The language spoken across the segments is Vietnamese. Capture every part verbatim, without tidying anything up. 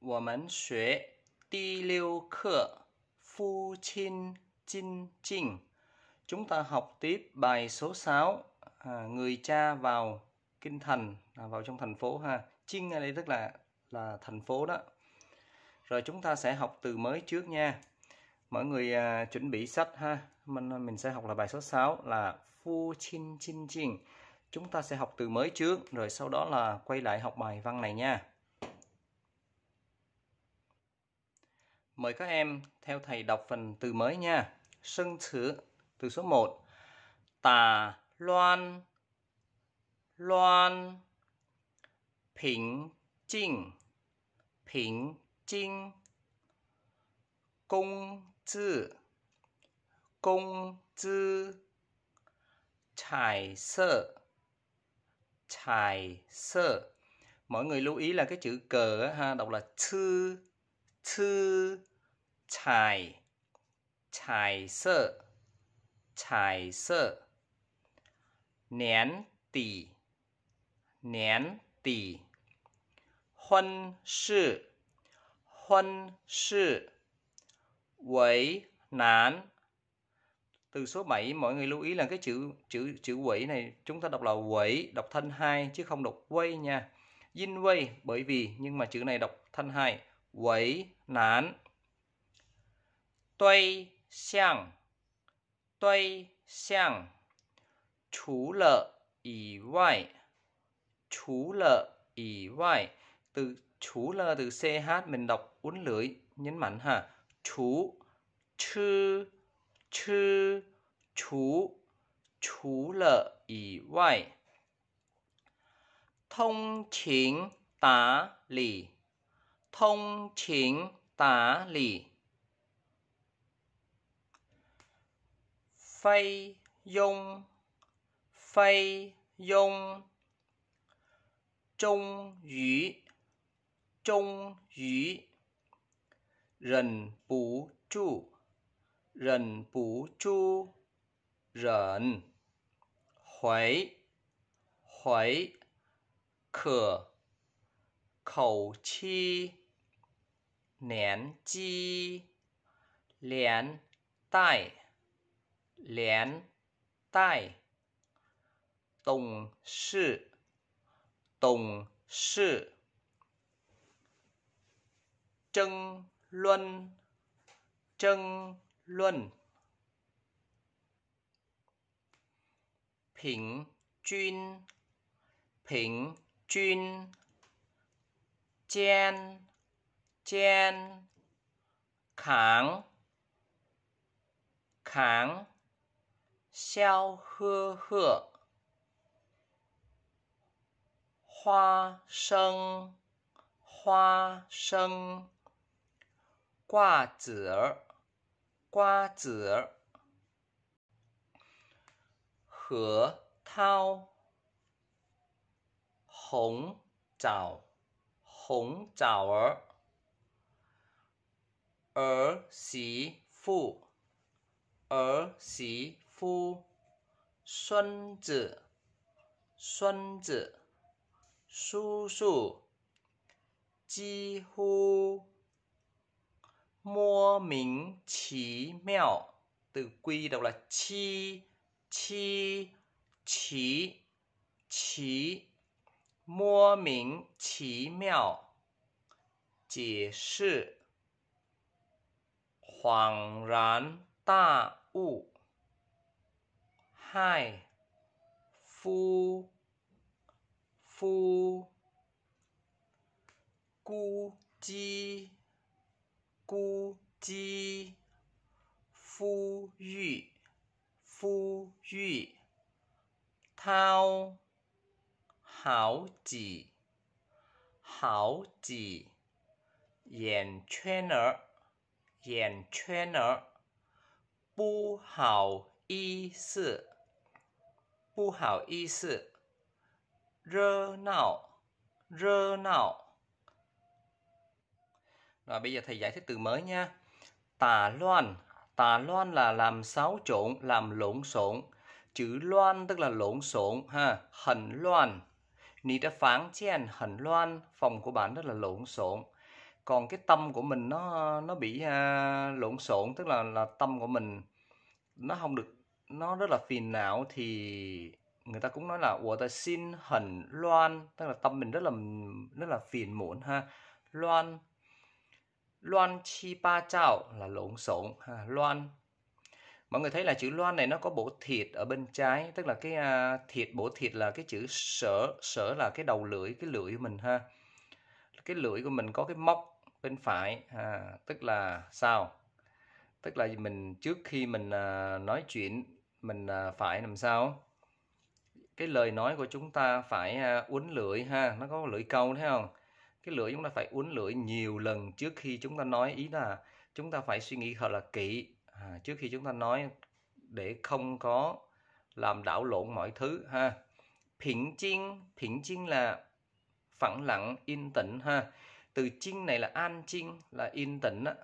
我们学第六课父亲亲近。Chúng ta học tiếp bài số sáu, à, người cha vào kinh thành, à, vào trong thành phố ha. Chinh ở đây tức là là thành phố đó. Rồi chúng ta sẽ học từ mới trước nha. Mọi người à, chuẩn bị sách ha. Mình mình sẽ học là bài số sáu là Phu Chin Chin Chin. Chúng ta sẽ học từ mới trước, rồi sau đó là quay lại học bài văn này nha. Mời các em theo thầy đọc phần từ mới nha. Sân chữ từ số một. Tà loan loan Pỉnh chinh Pỉnh chinh Công chữ Công chữ Trải sơ Trải sơ. Mọi người lưu ý là cái chữ cờ ha, đọc là chư chư trải trải sơ trải sơ. Nén tỷ nén tỷ Huân sư huân sư Quẩy nán. Từ số bảy mọi người lưu ý là cái chữ chữ chữ quẩy này chúng ta đọc là quẩy, đọc thanh hai chứ không đọc quay nha. Yin quay bởi vì, nhưng mà chữ này đọc thanh hai. Quẩy nán. Tuy xiang tuy xiang Chú lợ ỷ ngoại Chú lợ ỷ ngoại. Từ chú lợ từ ch mình đọc uốn lưỡi nhấn mạnh ha. Chú chư chư chú chú lợ ỷ ngoại. Thông chính tá lì thông chính tá lì. Phây dung phây dung Trung yu Trung yu Rần bú chu Rần bú chu Rần. Huế Huế Khở Khẩu chi Nén chi Lén tai Lén tai. Tổng sư Tổng sư Chân luân Chân luân Phỉnh chuyên Phỉnh chuyên Chen Chen Kháng Kháng Xiao hơ hơ Hoa sân Hoa sân Qua tử Qua tử Hở thao Hồng trào Hồng trào Ở Ở xí phụ Ở xí phụ Xuân tử Xuân tử Su su Chi hu Mô mình chí mèo. Từ quy đọc là chi chi chí chí Mô mình chí mèo. Chỉ sự Hoàng rán ta u Hai Phu Phu Cu chi Cu chi Phu yu Phu yu Thao Hảo chỉ Hảo chỉ Yển chuyên ở Yển chuyên ở Bu hảo y sự Bu hảo y sự Rơ nào Rơ nào. Rồi bây giờ thầy giải thích từ mới nha. Tà loan. Tà loan là làm xáo trộn, làm lộn xộn. Chữ loan tức là lộn xộn ha. Hẳn loan. Nì đã phán chèn hẳn loan. Phòng của bạn rất là lộn xộn. còn cái tâm của mình nó nó bị à, lộn xộn, tức là là tâm của mình nó không được, nó rất là phiền não, thì người ta cũng nói là của ta xin hẳn loan, tức là tâm mình rất là rất là phiền muộn ha. Loan loan chi ba chảo là lộn xộn ha. Loan, mọi người thấy là chữ loan này nó có bổ thiệt ở bên trái, tức là cái uh, thiệt, bổ thiệt là cái chữ sở, sở là cái đầu lưỡi, cái lưỡi của mình ha, cái lưỡi của mình có cái móc bên phải ha. Tức là sao? Tức là mình trước khi mình uh, nói chuyện mình uh, phải làm sao? Cái lời nói của chúng ta phải uh, uốn lưỡi ha, nó có lưỡi câu thấy không? Cái lưỡi chúng ta phải uốn lưỡi nhiều lần trước khi chúng ta nói, ý là chúng ta phải suy nghĩ thật là kỹ à, trước khi chúng ta nói để không có làm đảo lộn mọi thứ ha. Phỉnh chinh, phỉnh chinh là phẳng lặng, yên tĩnh ha. Từ chinh này là an chinh, là yên tĩnh á.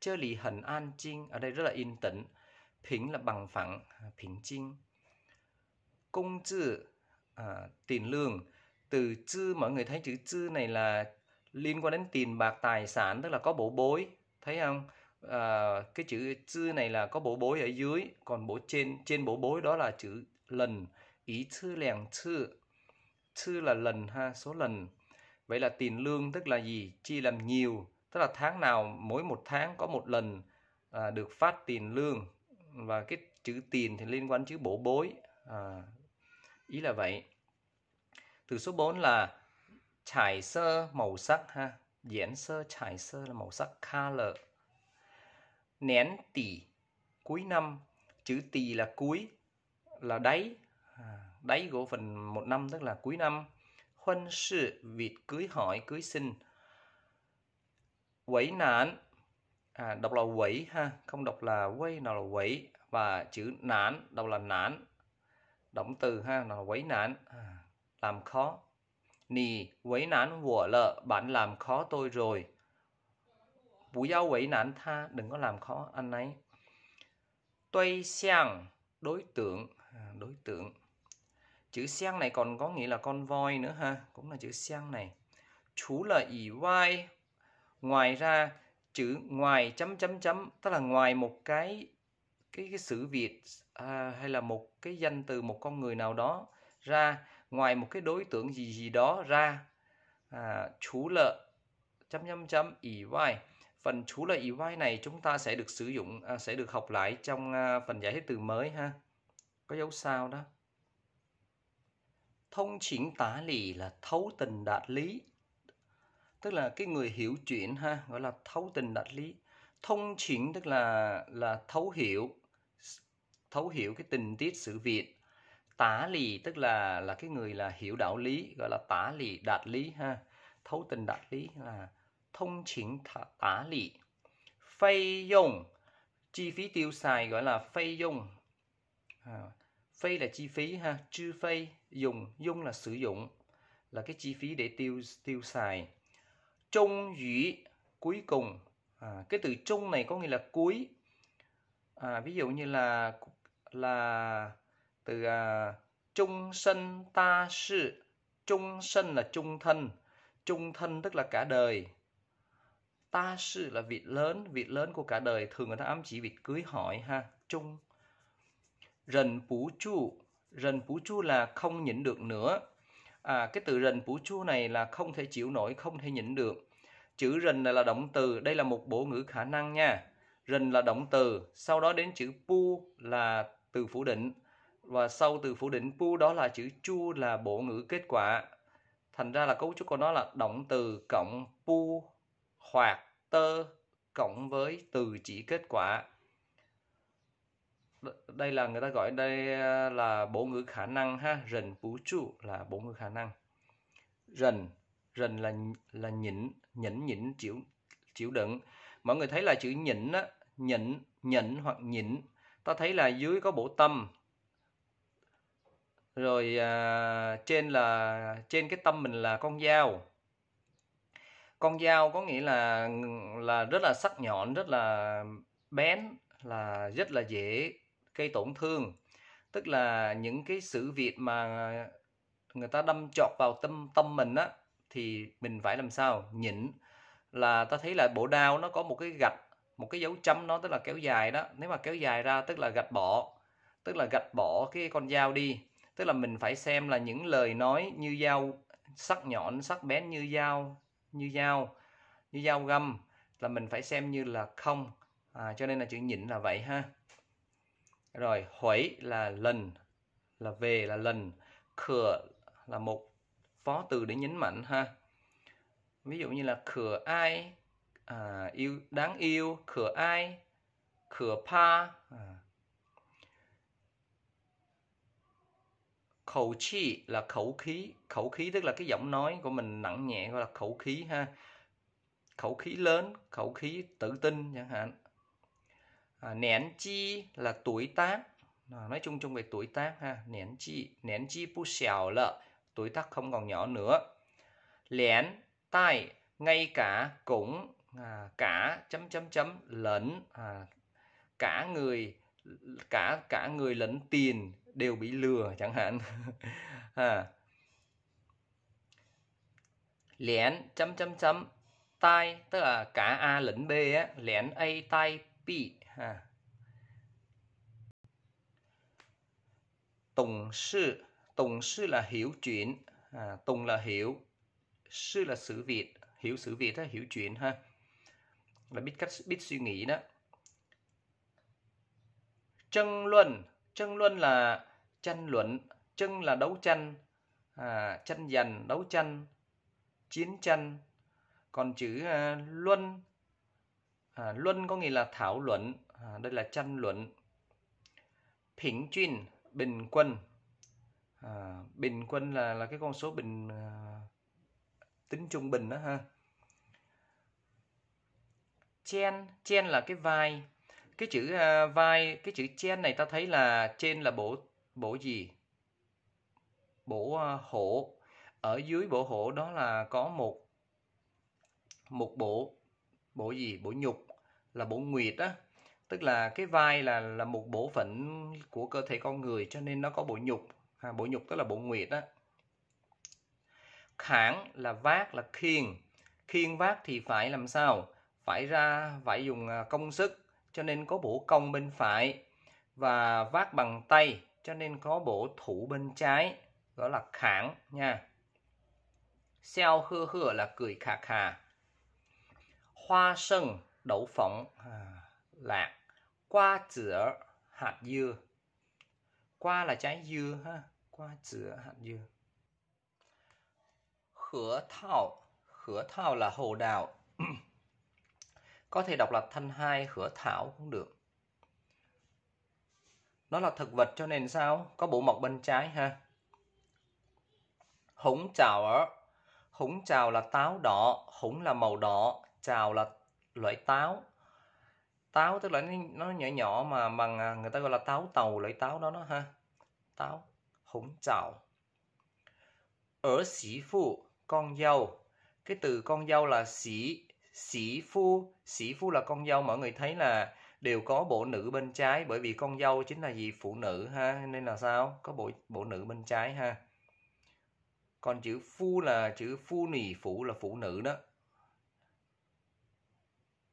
Chơ lì hẳn an chinh, ở đây rất là yên tĩnh. Phỉnh là bằng phẳng, phỉnh chinh. Công chữ, à, tiền lương. Từ chữ, mọi người thấy chữ chữ này là liên quan đến tiền bạc tài sản, tức là có bổ bối, thấy không? À, cái chữ chữ này là có bổ bối ở dưới, còn bổ trên, trên bổ bối đó là chữ lần. Ý chữ lèng chữ, chữ là lần ha, số lần. Vậy là tiền lương tức là gì? Chi làm nhiều, tức là tháng nào, mỗi một tháng có một lần à, được phát tiền lương. Và cái chữ tiền thì liên quan đến chữ bổ bối à, ý là vậy. Từ số bốn là trải sơ, màu sắc ha. Diễn sơ, trải sơ là màu sắc, color. Nén tỷ, cuối năm. Chữ tỷ là cuối, là đáy à, đáy của phần một năm, tức là cuối năm. Huân sự, việc cưới hỏi, cưới xin. Quẩy nán à, đọc là quẩy ha, không đọc là quay, nào là quẩy. Và chữ nán đọc là nán, động từ ha, nào là quẩy nán à, làm khó. Nì quẩy nán của lợ, bạn làm khó tôi rồi. Bú giao quẩy nán tha, đừng có làm khó anh ấy. Tuy xiang, đối tượng à, đối tượng. Chữ xiang này còn có nghĩa là con voi nữa ha, cũng là chữ xiang này. Chú là ỷ vai, ngoài ra. Chữ ngoài chấm chấm chấm, tức là ngoài một cái cái, cái sự việc à, hay là một cái danh từ, một con người nào đó ra, ngoài một cái đối tượng gì gì đó ra à, chú lợ chấm chấm chấm ỷ vai. Phần chú lợ ỷ vai này chúng ta sẽ được sử dụng à, sẽ được học lại trong à, phần giải thích từ mới ha, có dấu sao đó. Thông chính tả lì là thấu tình đạt lý, tức là cái người hiểu chuyện ha, gọi là thấu tình đạt lý. Thông chính tức là là thấu hiểu, thấu hiểu cái tình tiết sự việc. Tả lì tức là là cái người là hiểu đạo lý, gọi là tả lì đạt lý ha. Thấu tình đạt lý là thông chính tả lì. Phây dùng, chi phí tiêu xài gọi là phây dùng. Phây là chi phí ha, chư phây dùng, dùng là sử dụng, là cái chi phí để tiêu tiêu xài. Trung dĩ, cuối cùng à, cái từ trung này có nghĩa là cuối à, ví dụ như là là từ à, trung sinh ta sự. Trung sinh là trung thân, trung thân tức là cả đời. Ta sự là việc lớn, việc lớn của cả đời, thường người ta ám chỉ việc cưới hỏi ha. Trung rần bú chu, rần bú chu là không nhịn được nữa. À, cái từ rần bú chu này là không thể chịu nổi, không thể nhịn được. Chữ rần này là động từ, đây là một bổ ngữ khả năng nha. Rần là động từ, sau đó đến chữ pu là từ phủ định, và sau từ phủ định pu đó là chữ chu là bổ ngữ kết quả. Thành ra là cấu trúc của nó là động từ cộng pu hoặc tơ cộng với từ chỉ kết quả. Đây là người ta gọi đây là bổ ngữ khả năng ha. Rần bú chu là bổ ngữ khả năng. Rần, rần là là nhịn, nhẫn nhịn chịu chịu đựng. Mọi người thấy là chữ nhịn á, nhịn, nhịn hoặc nhịn, ta thấy là dưới có bổ tâm. Rồi à, trên là trên cái tâm mình là con dao. Con dao có nghĩa là là rất là sắc nhọn, rất là bén, là rất là dễ gây tổn thương, tức là những cái sự việc mà người ta đâm chọt vào tâm tâm mình á thì mình phải làm sao? Nhịn. là ta thấy là bộ đao nó có một cái gạch, một cái dấu chấm, nó tức là kéo dài đó. Nếu mà kéo dài ra tức là gạch bỏ, tức là gạch bỏ cái con dao đi. Tức là mình phải xem là những lời nói như dao sắc nhọn, sắc bén như dao, như dao, như dao găm là mình phải xem như là không. À, cho nên là chữ nhịn là vậy ha. Rồi hủy là lần, là về là lần, khở là một phó từ để nhấn mạnh ha. Ví dụ như là khở ai, à, yêu, đáng yêu, khở ai, khở pa. À. Khẩu chi là khẩu khí, khẩu khí tức là cái giọng nói của mình nặng nhẹ gọi là khẩu khí ha. Khẩu khí lớn, khẩu khí tự tin chẳng hạn. À, nén chi là tuổi tác, à, nói chung chung về tuổi tác ha. Nén chi, nén chi bu xèo lợ, tuổi tác không còn nhỏ nữa. Lén tai, ngay cả, cũng, à, cả chấm chấm chấm lẫn, à, cả người, cả cả người lẫn tiền đều bị lừa chẳng hạn. À. Lén chấm chấm chấm tai tức là cả a lẫn b á, lén a tai p ha. Tùng sư, tùng sư là hiểu chuyện, à, tùng là hiểu, sư là sự việc, hiểu sự việc đó, hiểu chuyện ha, là biết cách, biết suy nghĩ đó. Tranh luận, tranh luận là tranh luận, tranh là đấu tranh, à, tranh giành, đấu tranh, chiến tranh. Còn chữ à, luân, à, luân có nghĩa là thảo luận, à, đây là tranh luận. Bình quân, bình quân, à, bình quân là là cái con số bình, à, tính trung bình đó ha. Chen, chen là cái vai. Cái chữ uh, vai, cái chữ chen này ta thấy là trên là bộ, bộ gì? Bộ uh, hổ. Ở dưới bộ hổ đó là có một một bộ, bộ gì? Bộ nhục là bộ nguyệt á. Tức là cái vai là là một bộ phận của cơ thể con người cho nên nó có bộ nhục. À, bộ nhục tức là bộ nguyệt á. Kháng là vác, là khiêng. Khiêng vác thì phải làm sao? Phải ra, phải dùng công sức, cho nên có bộ cong bên phải. Và vác bằng tay, cho nên có bộ thủ bên trái, đó là kháng nha. Xeo hơ hơ là cười khà khà. Hoa sân, đậu phộng, à, lạc. Qua giữa, hạt dưa. Qua là trái dưa ha. Qua giữa, hạt dưa. Khở thảo, khở thảo là hồ đào. Có thể đọc là thanh hai, khở thảo cũng được. Nó là thực vật cho nên sao? Có bộ mọc bên trái ha. Húng chào ở. Húng chào là táo đỏ. Húng là màu đỏ. Chào là loại táo. Táo tức là nó nhỏ nhỏ mà bằng người ta gọi là táo tàu, loại táo đó nó ha. Táo. Húng chào. Ở sĩ phu, con dâu. Cái từ con dâu là sĩ, sĩ phu. Sĩ phu là con dâu, mọi người thấy là đều có bộ nữ bên trái, bởi vì con dâu chính là gì? Phụ nữ ha, nên là sao? Có bộ, bộ nữ bên trái ha. Còn chữ phu là chữ phu nì, phụ là phụ nữ đó.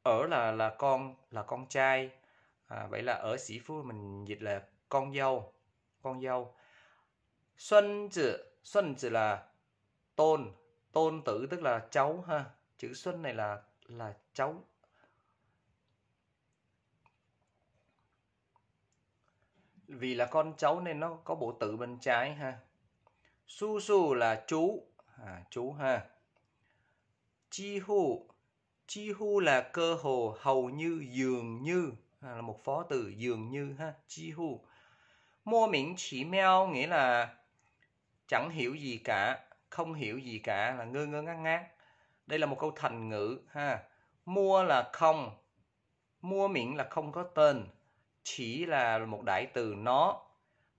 Ở là là con, là con trai, à, vậy là ở sĩ phu mình dịch là con dâu, con dâu. Xuân chữ, xuân chữ là tôn, tôn tử tức là cháu ha. Chữ xuân này là là cháu. Vì là con cháu nên nó có bộ tử bên trái ha. Su su là chú, à, chú ha. Chi hu, chi hu là cơ hồ, hầu như, dường như, à, là một phó từ dường như ha. Chi hu. Mô miễn chỉ meo nghĩa là chẳng hiểu gì cả, không hiểu gì cả, là ngơ ngơ ngác ngác. Đây là một câu thành ngữ ha. Mua là không, mua miệng là không có tên, chỉ là một đại từ nó.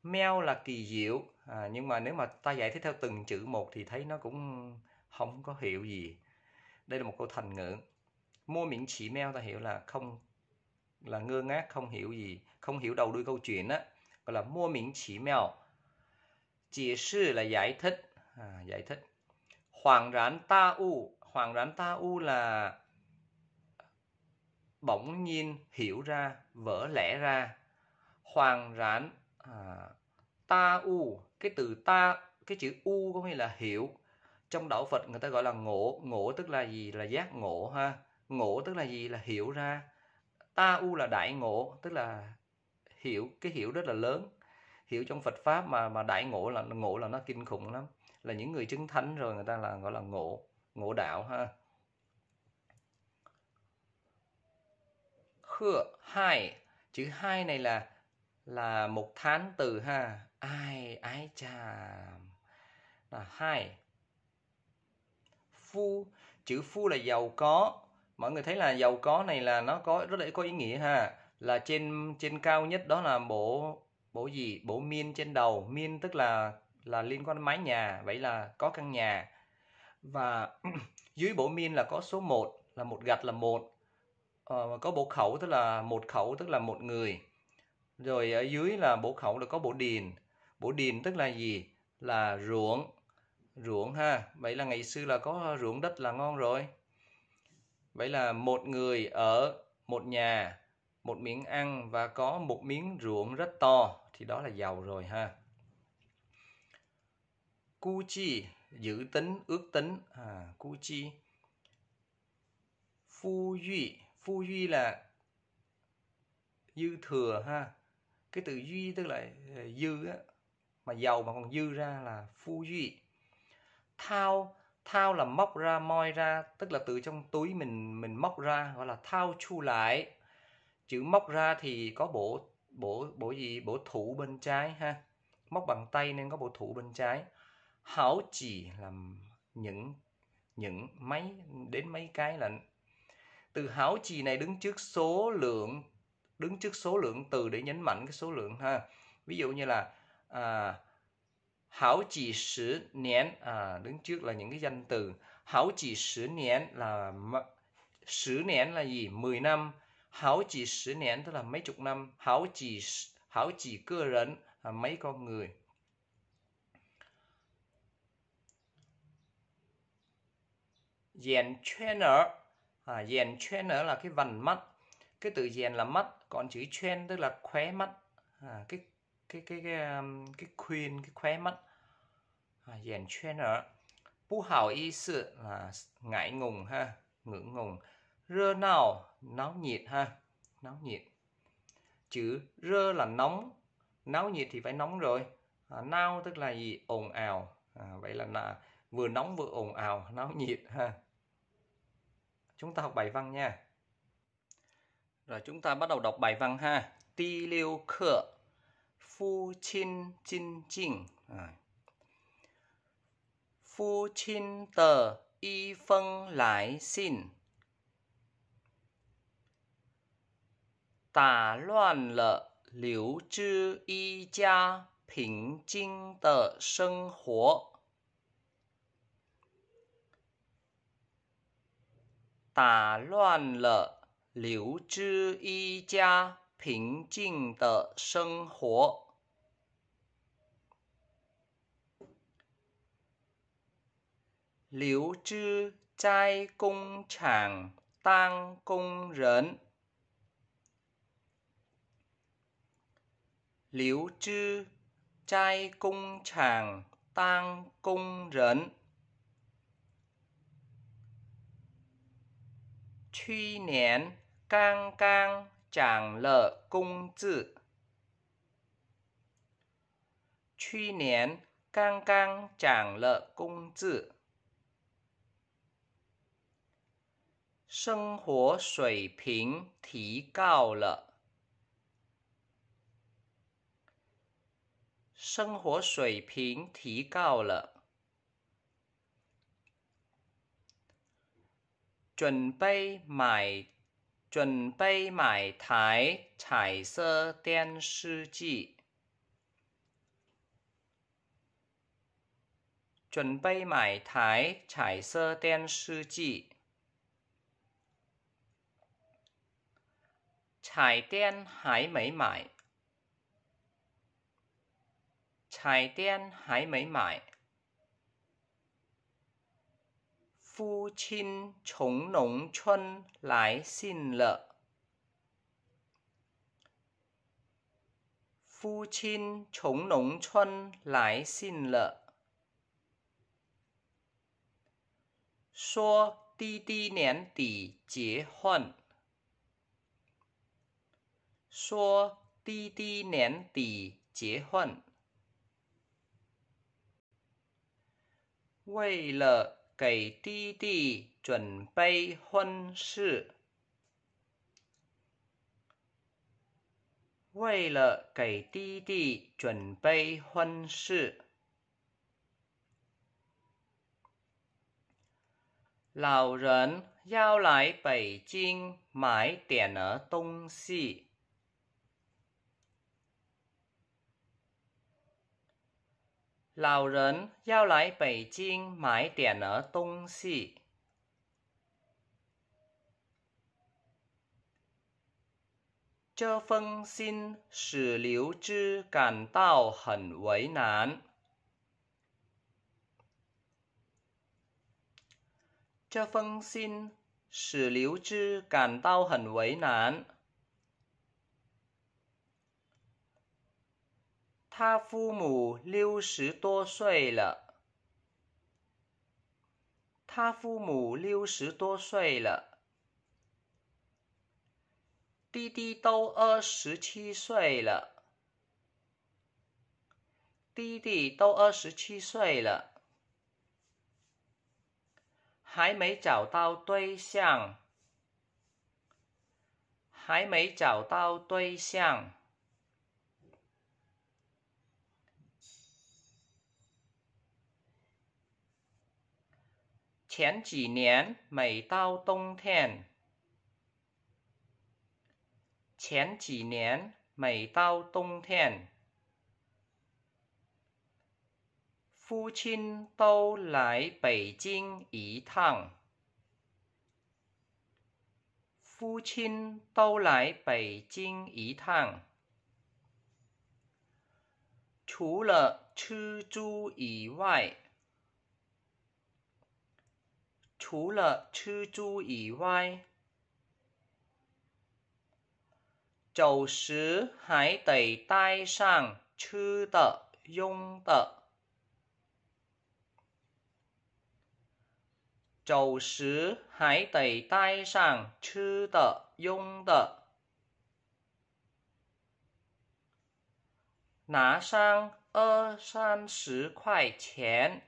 Meo là kỳ diệu, à, nhưng mà nếu mà ta giải thích theo từng chữ một thì thấy nó cũng không có hiểu gì. Đây là một câu thành ngữ. Mua miệng chỉ meo ta hiểu là không, là ngơ ngác không hiểu gì, không hiểu đầu đuôi câu chuyện á, gọi là mua miệng chỉ meo. Chỉ sư là giải thích, à, giải thích. Hoàng rán ta u, hoàng rán ta u là bỗng nhiên hiểu ra, vỡ lẽ ra. Hoàng rãn, à, ta u, cái từ ta, cái chữ u có nghĩa là hiểu. Trong đạo Phật người ta gọi là ngộ, ngộ tức là gì? Là giác ngộ ha. Ngộ tức là gì? Là hiểu ra. Ta u là đại ngộ, tức là hiểu, cái hiểu rất là lớn. Hiểu trong Phật pháp mà mà đại ngộ là ngộ là nó kinh khủng lắm. Là những người chứng thánh rồi người ta là gọi là ngộ, ngộ đạo ha. Khưa hai, chữ hai này là là một thán từ ha. Ai ái chà. Là hai. Phu, chữ phu là giàu có. Mọi người thấy là giàu có này là nó có rất là có ý nghĩa ha. Là trên trên cao nhất đó là bộ bộ gì? Bộ miên trên đầu. Miên tức là là liên quan đến mái nhà, vậy là có căn nhà. Và dưới bộ miên là có số một, là một gạch là một. Ờ, có bộ khẩu tức là một khẩu tức là một người. Rồi ở dưới là bộ khẩu là có bộ điền. Bộ điền tức là gì? Là ruộng. Ruộng ha. Vậy là ngày xưa là có ruộng đất là ngon rồi. Vậy là một người ở một nhà, một miếng ăn và có một miếng ruộng rất to. Thì đó là giàu rồi ha. Cu chi, dự tính, ước tính. À, cu chi. Phu duy. Phu duy là dư thừa ha. Cái từ duy tức là dư á. Mà giàu mà còn dư ra là phu duy. Thao. Thao là móc ra, moi ra. Tức là từ trong túi mình mình móc ra. Gọi là thao chu lại. Chữ móc ra thì có bộ bộ bộ gì? Bộ thủ bên trái ha. Móc bằng tay nên có bộ thủ bên trái. Hảo chỉ là những những mấy, đến mấy cái là. Từ hảo chỉ này đứng trước số lượng, đứng trước số lượng từ để nhấn mạnh cái số lượng ha. Ví dụ như là à, hảo chỉ sử nén, à, đứng trước là những cái danh từ. Hảo chỉ sử nén là sử nén là gì? mười năm. Hảo chỉ sử nén tức là mấy chục năm. Hảo chỉ hảo chỉ cơ rẫn là mấy con người. Dèn trainer, à, dèn trainer là cái vành mắt. Cái từ dèn là mắt, còn chữ train tức là khóe mắt. À, cái cái cái cái cái khuyên, cái khóe mắt. À, dèn trainer. Bú hảo ý sự là ngại ngùng ha, ngượng ngùng. Rơ nào, náo nhiệt ha, náo nhiệt. Chữ rơ là nóng, náo nhiệt thì phải nóng rồi. À, nao tức là gì? Ồn ào. À, vậy là, là vừa nóng vừa ồn ào, náo nhiệt ha. Chúng ta học bài văn nha. Rồi chúng ta bắt đầu đọc bài văn ha. Ti liêu khờ. Phu chin chin chinh. Phu chin tờ y phân lái xin. Tả loạn lợ liễu chư y gia bình chinh tờ sân hố. Tả loạn lợ liễu chư y gia bình chinh tờ sân hố. Liễu chư trai công chẳng tăng công rẫn. Liễu chư trai công chàng tăng công rẫn. Truy nén cang cang chẳng lợ công tự. Truy nén cang cang chẳng lợ công tự. Sinh hoạt thủy bình thì cao lợ. Sinh hoạt thủy bình thì cao lợ. Chuẩn bị mải, chuẩn bị mải thái trải sơ đen sư chi. Chuẩn bị mải thái trải sơ đen sư chi. Trải đen hải mấy mải. Trải đen hải mấy mải. Phu Chin chống nông Chuân lái xin lợ. Phu Chin chống nóng chân lại xin lợ. Số đi đi nén tỷ chế huận. Số đi đi nén tỷ chế huận. Vì lợ kể đi đi chuẩn bị huân sự. Vì lợ kể đi đi chuẩn bị huân sự. Lão nhân yào lại Bắc Kinh mãi tiền ở Đông Xì. Lão nhân yào lại Bắc Kinh mãi tiền ở Đông Xì. Chơ phân xin sử liễu chư cảm tạo hẳn vấy nán. Chơ phân xin sử liễu chư cảm tạo hẳn vấy nán. Tha phu mù liêu sứ tô xuây lợ. Tha phu mù liêu sứ tô xuây lợ. Đi đi đâu ơ sứ chi xuây lợ. Đi đi đâu ơ sứ chi xuây lợ. Hái mấy chảo tao tuy xiang. Hái mấy chảo tao tuy xiang. Chén chỉ nén mấy tao tông thèn. Chén chỉ nén mấy tao tông thèn. Phu Chin tâu lại Bắc Kinh ý thẳng. Phu Chin tâu lại Bắc Kinh ý thẳng. Trú lợ chư chú ý ngoại. Trú lợ chư chú ý ngoại. Chầu sứ hái tẩy tai sang chư tợ dung tợ. Chầu sứ hái tẩy tai sang chư tợ dung tợ. Ná sang ơ san sứ khoai chén.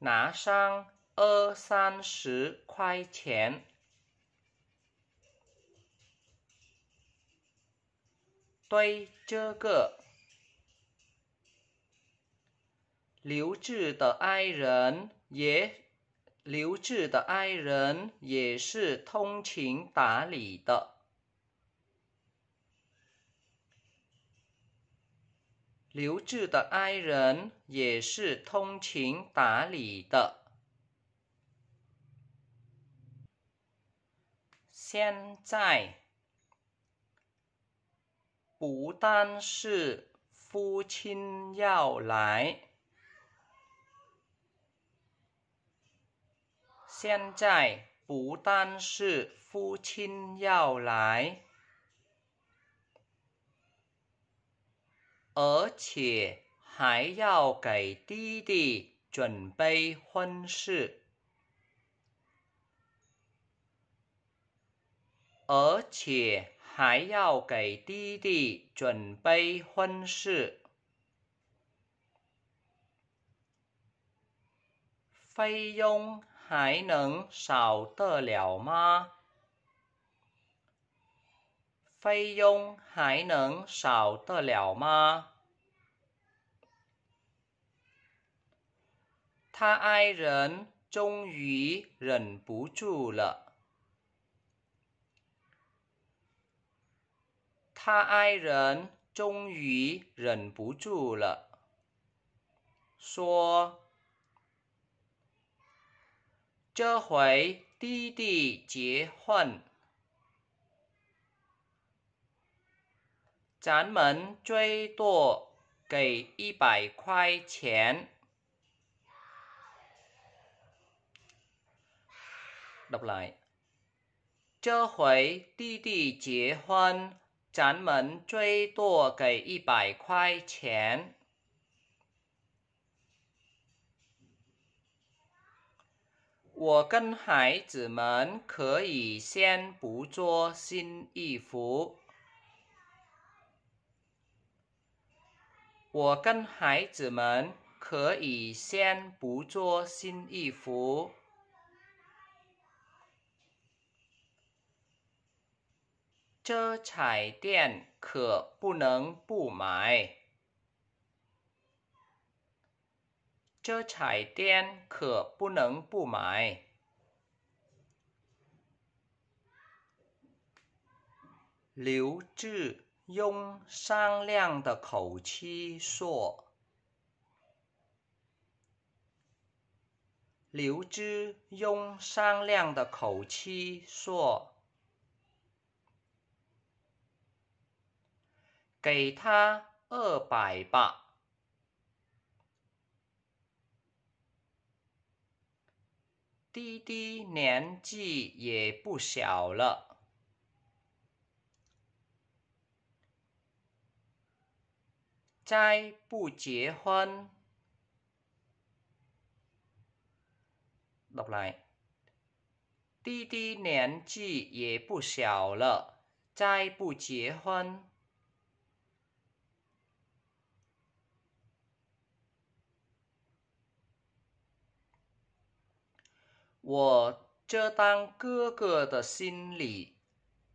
Ná sang ơ san sứ khoai chén. Tuy chơ cỡ. Liễu trừ tờ ai rấn dễ. Liễu trừ tờ ai rấn dễ sư thông chính tá lý tợ. Liễu trừ tờ ai rấn dễ sư thông chính tá lý tợ. Hiện tại. Bù đàn sư phu Chin yào lại. Hiện tại, bù đàn sư phu Chin yào lại. Ở且还要给弟弟准备婚事。而且 还要给弟弟准备婚事。费用还能少得了吗？费用还能少得了吗？他爱人终于忍不住了。 他爱人终于忍不住了，说：“这回弟弟结婚，咱们最多给一百块钱。” Đọc lại. 这回弟弟结婚，咱们最多给一百块钱。我跟孩子们可以先不做新衣服。我跟孩子们可以先不做新衣服。这彩电可不能不买。这彩电可不能不买。刘志用商量的口气说。刘志用商量的口气说。给他二百吧。弟弟年纪也不小了。再不结婚。Đọc lại.弟弟年纪也不小了，再不结婚。我这当哥哥的心里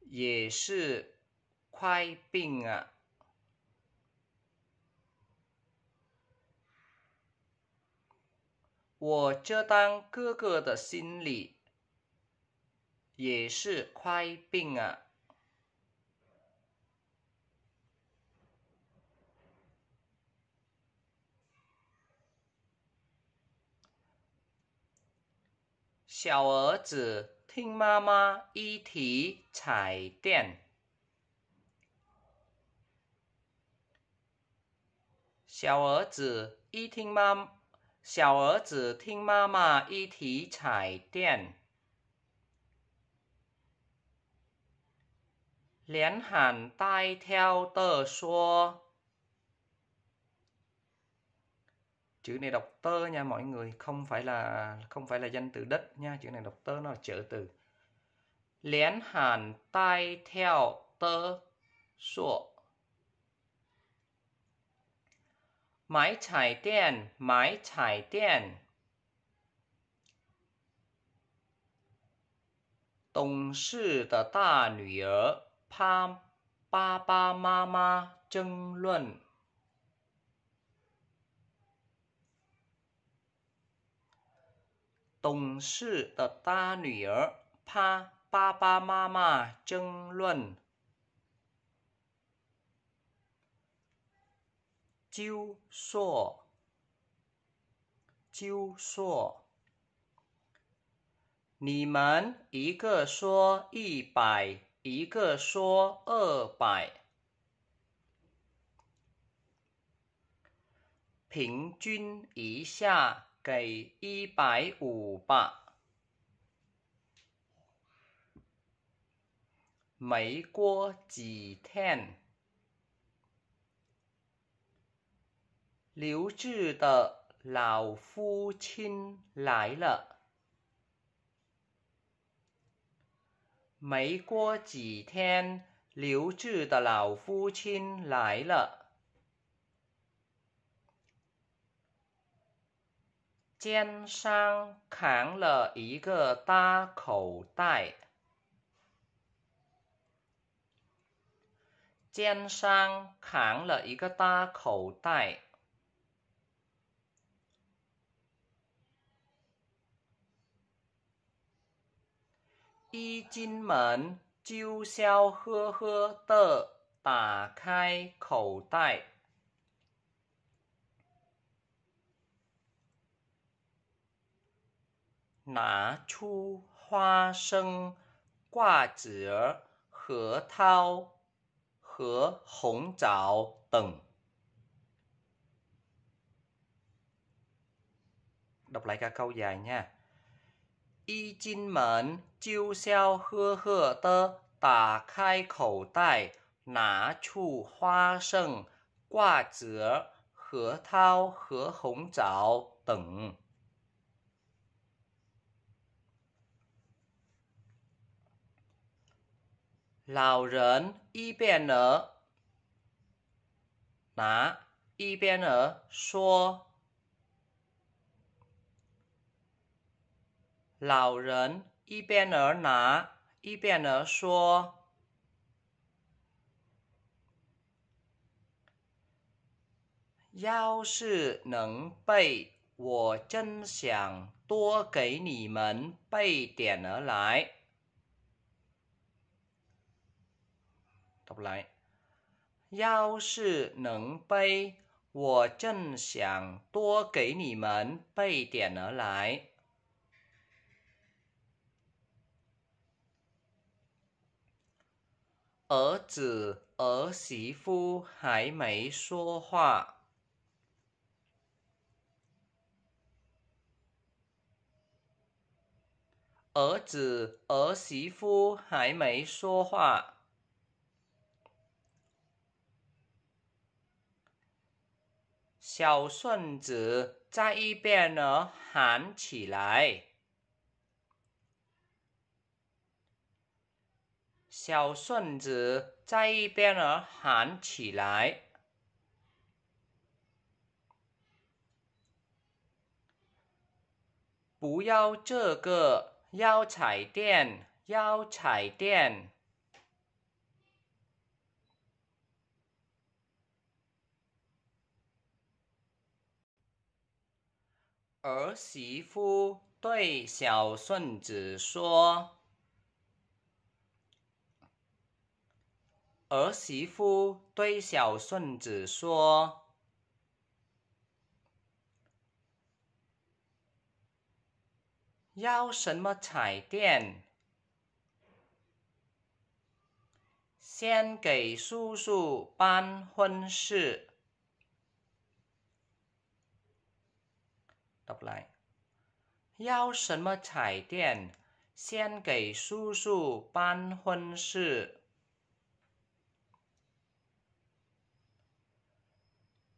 也是快病啊。我这当哥哥的心里也是快病啊。小儿子听妈妈一提彩电。小儿子一听妈，小儿子听妈妈一提彩电，连喊带跳地说。Chữ này đọc tơ nha mọi người, không phải là không phải là danh từ đích nha, chữ này đọc tơ, nó là trợ từ. Liên hàn tai theo tơ sổ. Mái chải đèn, mái chải đèn. Tổng sư的大女儿怕爸爸妈妈争论。董事的大女儿怕爸爸妈妈争论。就说，就说，你们一个说一百，一个说二百，平均一下。给一百五吧。没过几天，刘志的老父亲来了。没过几天，刘志的老父亲来了。肩上扛了一个大口袋。肩上扛了一个大口袋。一进门就笑呵呵地打开口袋。拿出花生、瓜子、核桃和红枣等。Đọc lại cả câu dài nha. Y Jin Mẫn Jiu Xiao Hơ Hơ Tơ Tả Khai Khẩu Tài Ná Chu Hoa Sân Qua Giữa Hứa Thao Hứa Hống Chảo Tửng. Lão Rấn Y Biên Ở Ná Y Biên Ở Xua. Lão Rấn Y Biên Ở Ná Y Biên Ở Xua. Yào Sư Nâng Bày Wo Chân Sàng Tua Kể Nì Mẫn Bày Điển Ở Lại. Đọc lại. Yào Sư Nâng Bày Wo Chân Sàng Tua Kể Nì Mẫn Bày Điển Ở Lại. Ở Tử Ở Sĩ Phu Hải Mấy Xô Hoa. Ở Tử Ở Sĩ Phu Hải Mấy Xô Hoa. Xiao Xuân Tử Zai Y Bian Ở Hán Chỉ Lại. Xiao Xuân Tử Zai Y Bian Ở Hán Chỉ Lại. Bú Yao Chơ Cơ Yao Chải Điện Yao Chải Điện. Ở Sĩ Phu Đôi Xiao Xuân Tử Xô. Ở Sĩ Phu Đôi Xiao Xuân Tử Xô. Yao Sần Mơ Chải Điện. Xen Kể Su Su Ban Huân Sự. Đọc lại. Yao Sần Mơ Chải Điện. Xen Kể Su Su Ban Huân Sự.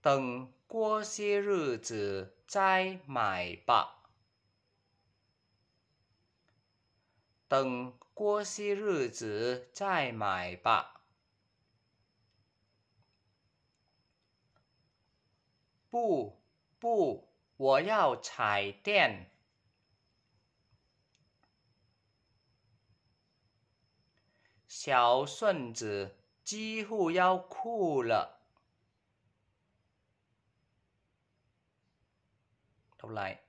Tầng Qua Xê Rư Tử Chai Mải Bạc. Tầng Qua Xê Rư Tử Chai Mải Bạc. Bù Bù Wo Yao Chải Điện. Xiao Xuân Tử Ji Hu Yao Khu Lợ. Đọc lại.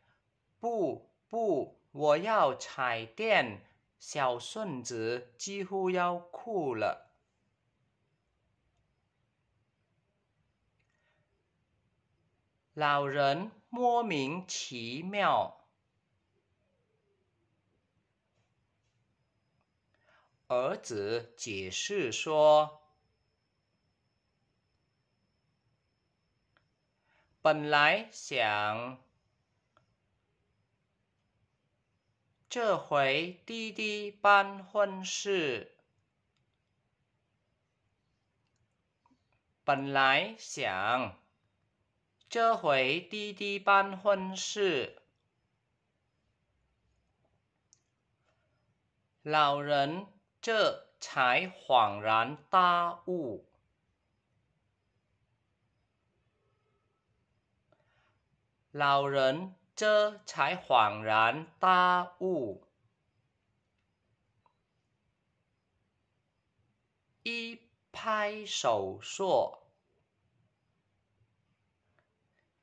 Bù Bù Wo Yao Chải Điện. Xiao Xuân Tử Ji Hu Yao Khu Lợ. Lão Rấn Mô Mình Chí Mèo. Ở Tử Chỉ Sư Xô. Bần Lái Sàng. Chơ Huế Đi Đi Ban Huân Sự. Bần Lái Sàng. Chơ Huế Đi Đi Ban Huân Sự. Lão Rấn Chơ Chái Hoảng Rán Ta Ụ. Lão Rấn Chơ Chái Hoảng Rán Ta Ụ. Y Phái Sầu Xô.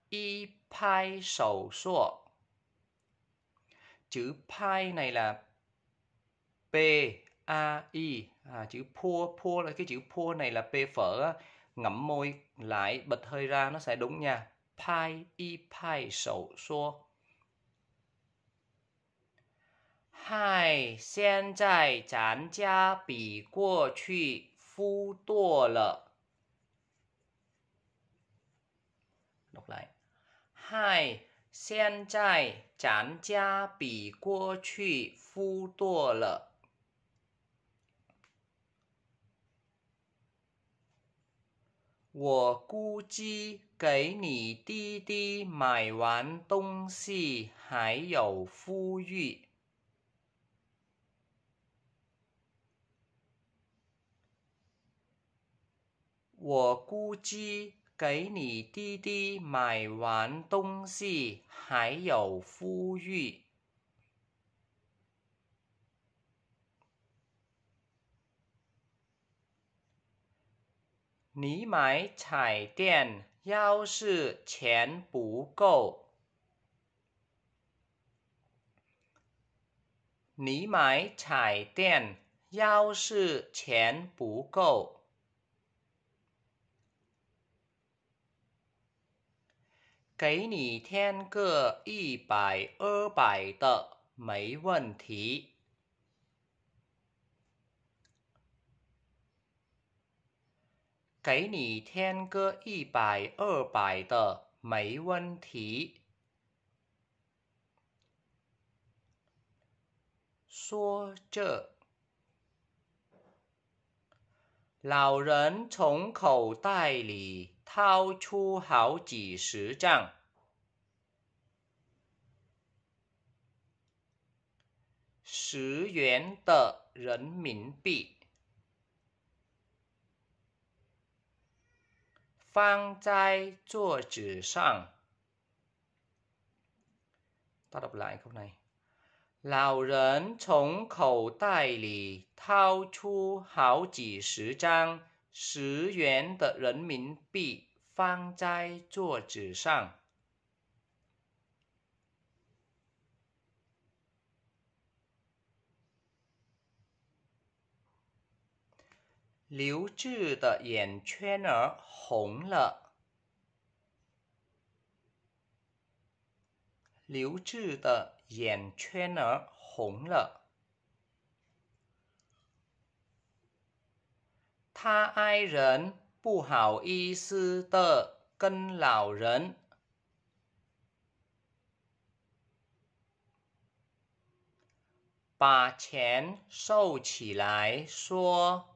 Y Phái Sầu Xô. Chữ Phái này là P A I à, chữ Pua Pua là cái chữ Pua này là P phở, ngậm môi lại bật hơi ra nó sẽ đúng nha. Phái Y Phái Sầu Xô. Hai Hiện tại Chán Gia Bỉ Quá Chư Phu Đô Lợ. Đọc lại. Hai Hiện tại 咱家比过去富多了。我估计给你弟弟买完东西还有富裕。我估计给你弟弟买完东西还有富裕。你买彩电要是钱不够，你买彩电要是钱不够，给你添个一百二百的没问题。给你添个一百二百的没问题。说着，老人从口袋里掏出好几十张，十元的人民币。放在桌子上。Ta đọc lại câu này. Lão nhân trong khẩu đai lì thao chu hào chỉ sử trang sử yuán de nhân minh bị phang tại chỗ chỉ sang. Liu Zhi的眼圈儿红了。Liu Zhi的眼圈儿红了。他爱人不好意思的跟老人。把钱收起来说。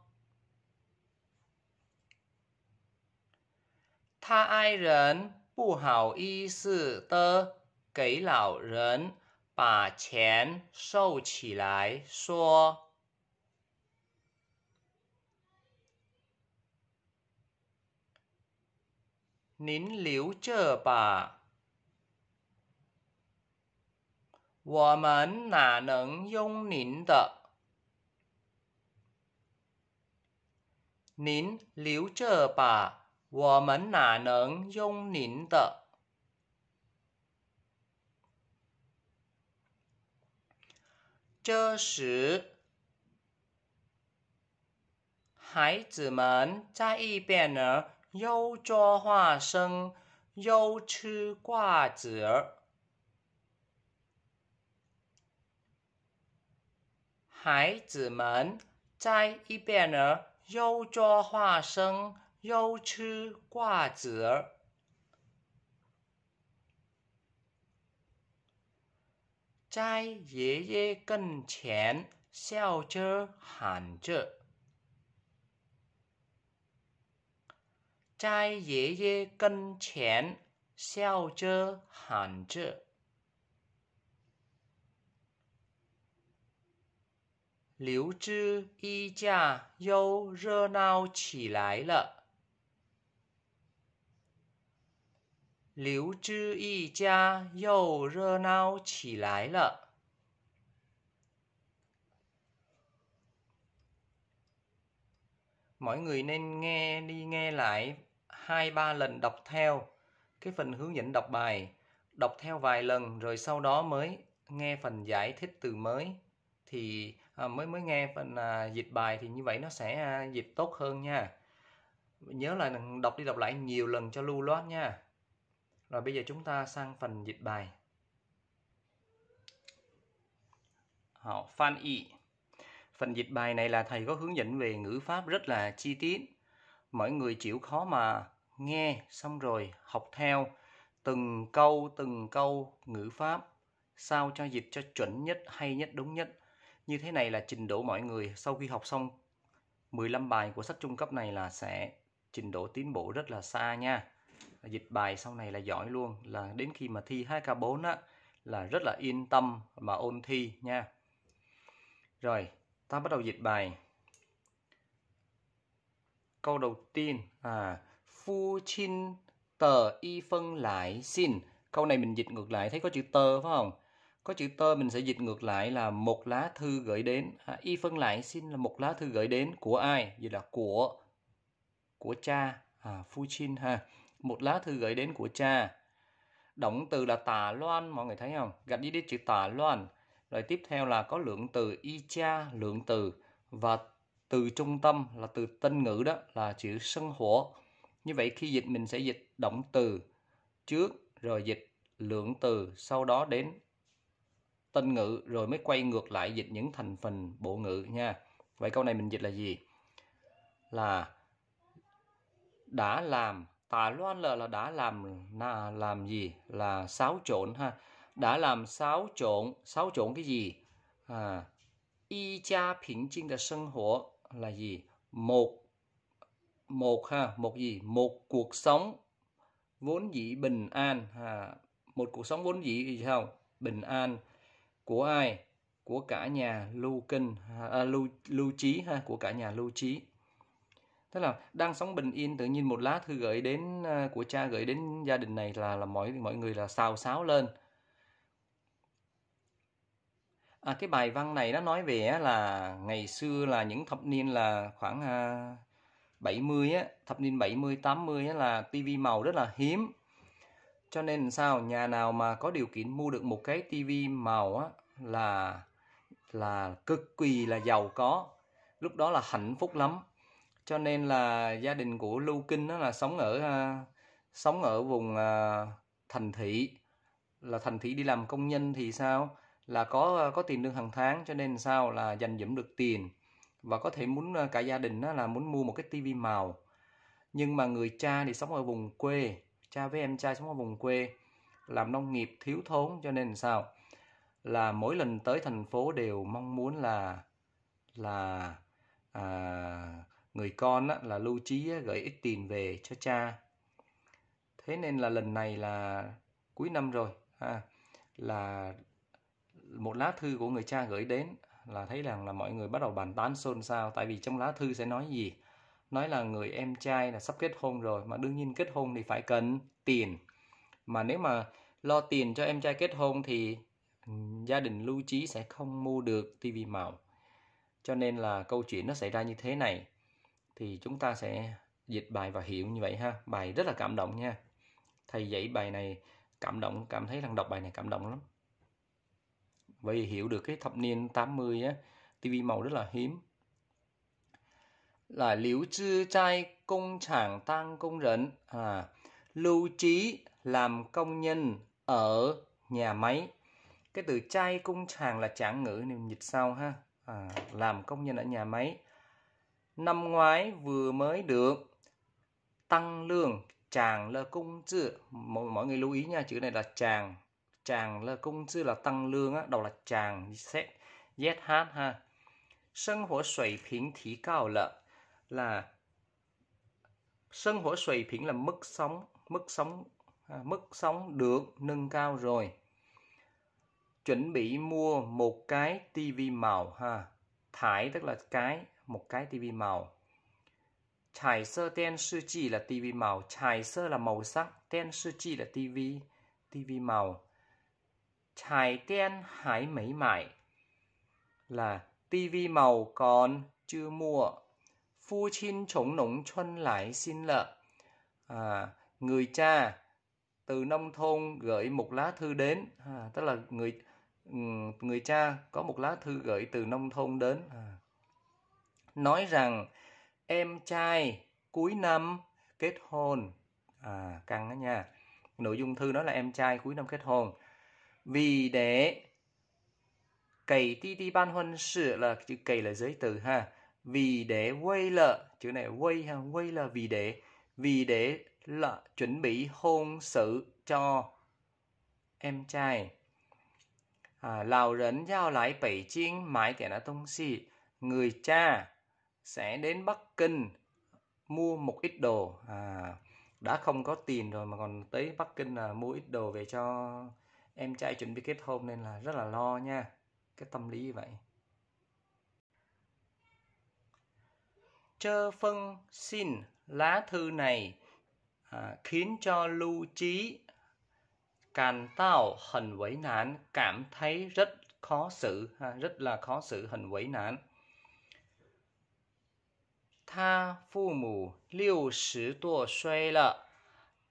他爱人不好意思的给老人把钱收起来说，您留着吧，我们哪能用您的？您留着吧，我们哪能用您的？这时，孩子们在一边儿又做花生，又吃瓜子儿。孩子们在一边儿又做花生。又吃瓜子儿。在爷爷跟前笑着喊着，在爷爷跟前笑着喊着。刘志一家又热闹起来了。刘志一家又热闹起来了。Mọi người nên nghe đi nghe lại hai ba lần đọc theo cái phần hướng dẫn đọc bài, đọc theo vài lần rồi sau đó mới nghe phần giải thích từ mới thì à, mới mới nghe phần à, dịch bài thì như vậy nó sẽ à, dịch tốt hơn nha. Nhớ là đọc đi đọc lại nhiều lần cho lưu loát nha. Rồi bây giờ chúng ta sang phần dịch bài. Họ phan y. Phần dịch bài này là thầy có hướng dẫn về ngữ pháp rất là chi tiết. Mọi người chịu khó mà nghe xong rồi học theo từng câu từng câu ngữ pháp sao cho dịch cho chuẩn nhất, hay nhất, đúng nhất. Như thế này là trình độ mọi người sau khi học xong mười lăm bài của sách trung cấp này là sẽ trình độ tiến bộ rất là xa nha. Dịch bài sau này là giỏi luôn, là đến khi mà thi hát ét ca bốn á là rất là yên tâm mà ôn thi nha. Rồi, ta bắt đầu dịch bài. Câu đầu tiên à, Phu Chin Tờ Y Phân Lại Xin. Câu này mình dịch ngược lại, thấy có chữ tờ phải không? Có chữ tơ mình sẽ dịch ngược lại là một lá thư gửi đến. À, y phân lại xin là một lá thư gửi đến của ai? Vậy là của của cha. À, Phu Chin ha. Một lá thư gửi đến của cha. Động từ là tả loan, mọi người thấy không? Gạch đi đến chữ tả loan. Rồi tiếp theo là có lượng từ y cha, lượng từ. Và từ trung tâm là từ tân ngữ đó là chữ sân hổ. Như vậy khi dịch mình sẽ dịch động từ trước, rồi dịch lượng từ, sau đó đến tân ngữ, rồi mới quay ngược lại dịch những thành phần bộ ngữ nha. Vậy câu này mình dịch là gì? Là đã làm. Tả loan là, là đã làm là làm gì? Là xáo trộn ha. Đã làm xáo trộn. Xáo trộn cái gì? À, y cha phỉnh chinh là sân hổ là gì? Một một ha, một gì? Một cuộc sống vốn dĩ bình an ha. Một cuộc sống vốn dĩ thì sao? Bình an. Của ai? Của cả nhà Lưu Kinh, à, lưu, lưu Trí ha, của cả nhà Lưu Trí. Tức là đang sống bình yên, tự nhiên một lá thư gửi đến uh, của cha gửi đến gia đình này là là mọi mọi người là xào xáo lên. À, cái bài văn này nó nói về là ngày xưa là những thập niên là khoảng uh, bảy mươi á, thập niên bảy mươi tám mươi á, là tivi màu rất là hiếm. Cho nên sao nhà nào mà có điều kiện mua được một cái tivi màu á là là cực kỳ là giàu có. Lúc đó là hạnh phúc lắm. Cho nên là gia đình của Lưu Kinh đó là sống ở uh, sống ở vùng uh, thành thị, là thành thị đi làm công nhân thì sao? Là có uh, có tiền lương hàng tháng, cho nên sao là dành dụm được tiền và có thể muốn uh, cả gia đình đó là muốn mua một cái tivi màu. Nhưng mà người cha thì sống ở vùng quê, cha với em trai sống ở vùng quê, làm nông nghiệp thiếu thốn, cho nên sao là mỗi lần tới thành phố đều mong muốn là là à, người con á, là Lưu Trí á, gửi ít tiền về cho cha. Thế nên là lần này là cuối năm rồi ha, là một lá thư của người cha gửi đến, là thấy rằng là mọi người bắt đầu bàn tán xôn xao. Tại vì trong lá thư sẽ nói gì? Nói là người em trai là sắp kết hôn rồi, mà đương nhiên kết hôn thì phải cần tiền. Mà nếu mà lo tiền cho em trai kết hôn thì gia đình Lưu Trí sẽ không mua được tivi màu. Cho nên là câu chuyện nó xảy ra như thế này. Thì chúng ta sẽ dịch bài và hiểu như vậy ha. Bài rất là cảm động nha. Thầy dạy bài này cảm động, cảm thấy rằng đọc bài này cảm động lắm. Vậy hiểu được cái thập niên tám mươi á, tivi màu rất là hiếm. Là Liễu Chư trai công trạng tăng công rẫn. À, Lưu Trí làm công nhân ở nhà máy. Cái từ trai công trạng là trạng ngữ nên dịch sau ha. À, làm công nhân ở nhà máy. Năm ngoái vừa mới được tăng lương. Chàng lơ công chư. Mọi, mọi người lưu ý nha, chữ này là chàng. Chàng lơ công chư là tăng lương á, đầu là chàng xét zh ha. Sân hổ suy phỉnh thí cao lợ là sân hổ suy phỉnh là mức sống, mức sống à, mức sống được nâng cao rồi. Chuẩn bị mua một cái tivi màu ha. Thải tức là cái, một cái tivi màu. Chải sơ ten sư chi là tivi màu. Chải sơ là màu sắc, ten sư chi là tivi, tivi màu. Chải ten hái mấy mải là tivi màu còn chưa mua. Phu Chin chống nông chuân lại xin lợ. À, người cha từ nông thôn gửi một lá thư đến. À, tức là người người cha có một lá thư gửi từ nông thôn đến. À, nói rằng em trai cuối năm kết hôn. À, căng đó nha. Nội dung thư đó là em trai cuối năm kết hôn. Vì để cầy ti ti ban huân sự là chữ cầy là giới từ ha. Vì để quay lợ, chữ này quay ha, quay là vì để. Vì để là chuẩn bị hôn sự cho em trai. à, lão nhân giao lại Bắc Kinh mãi cái là tông xì. Người cha sẽ đến Bắc Kinh mua một ít đồ, à, đã không có tiền rồi mà còn tới Bắc Kinh là mua ít đồ về cho em trai chuẩn bị kết hôn, nên là rất là lo nha, cái tâm lý như vậy. Trơ phân xin lá thư này à, khiến cho Lưu Trí Càn Tao hẳn quấy nản, cảm thấy rất khó xử, à, rất là khó xử, hẳn quấy nản. Tha phụ mù liêu sử tuổi xuê lợ,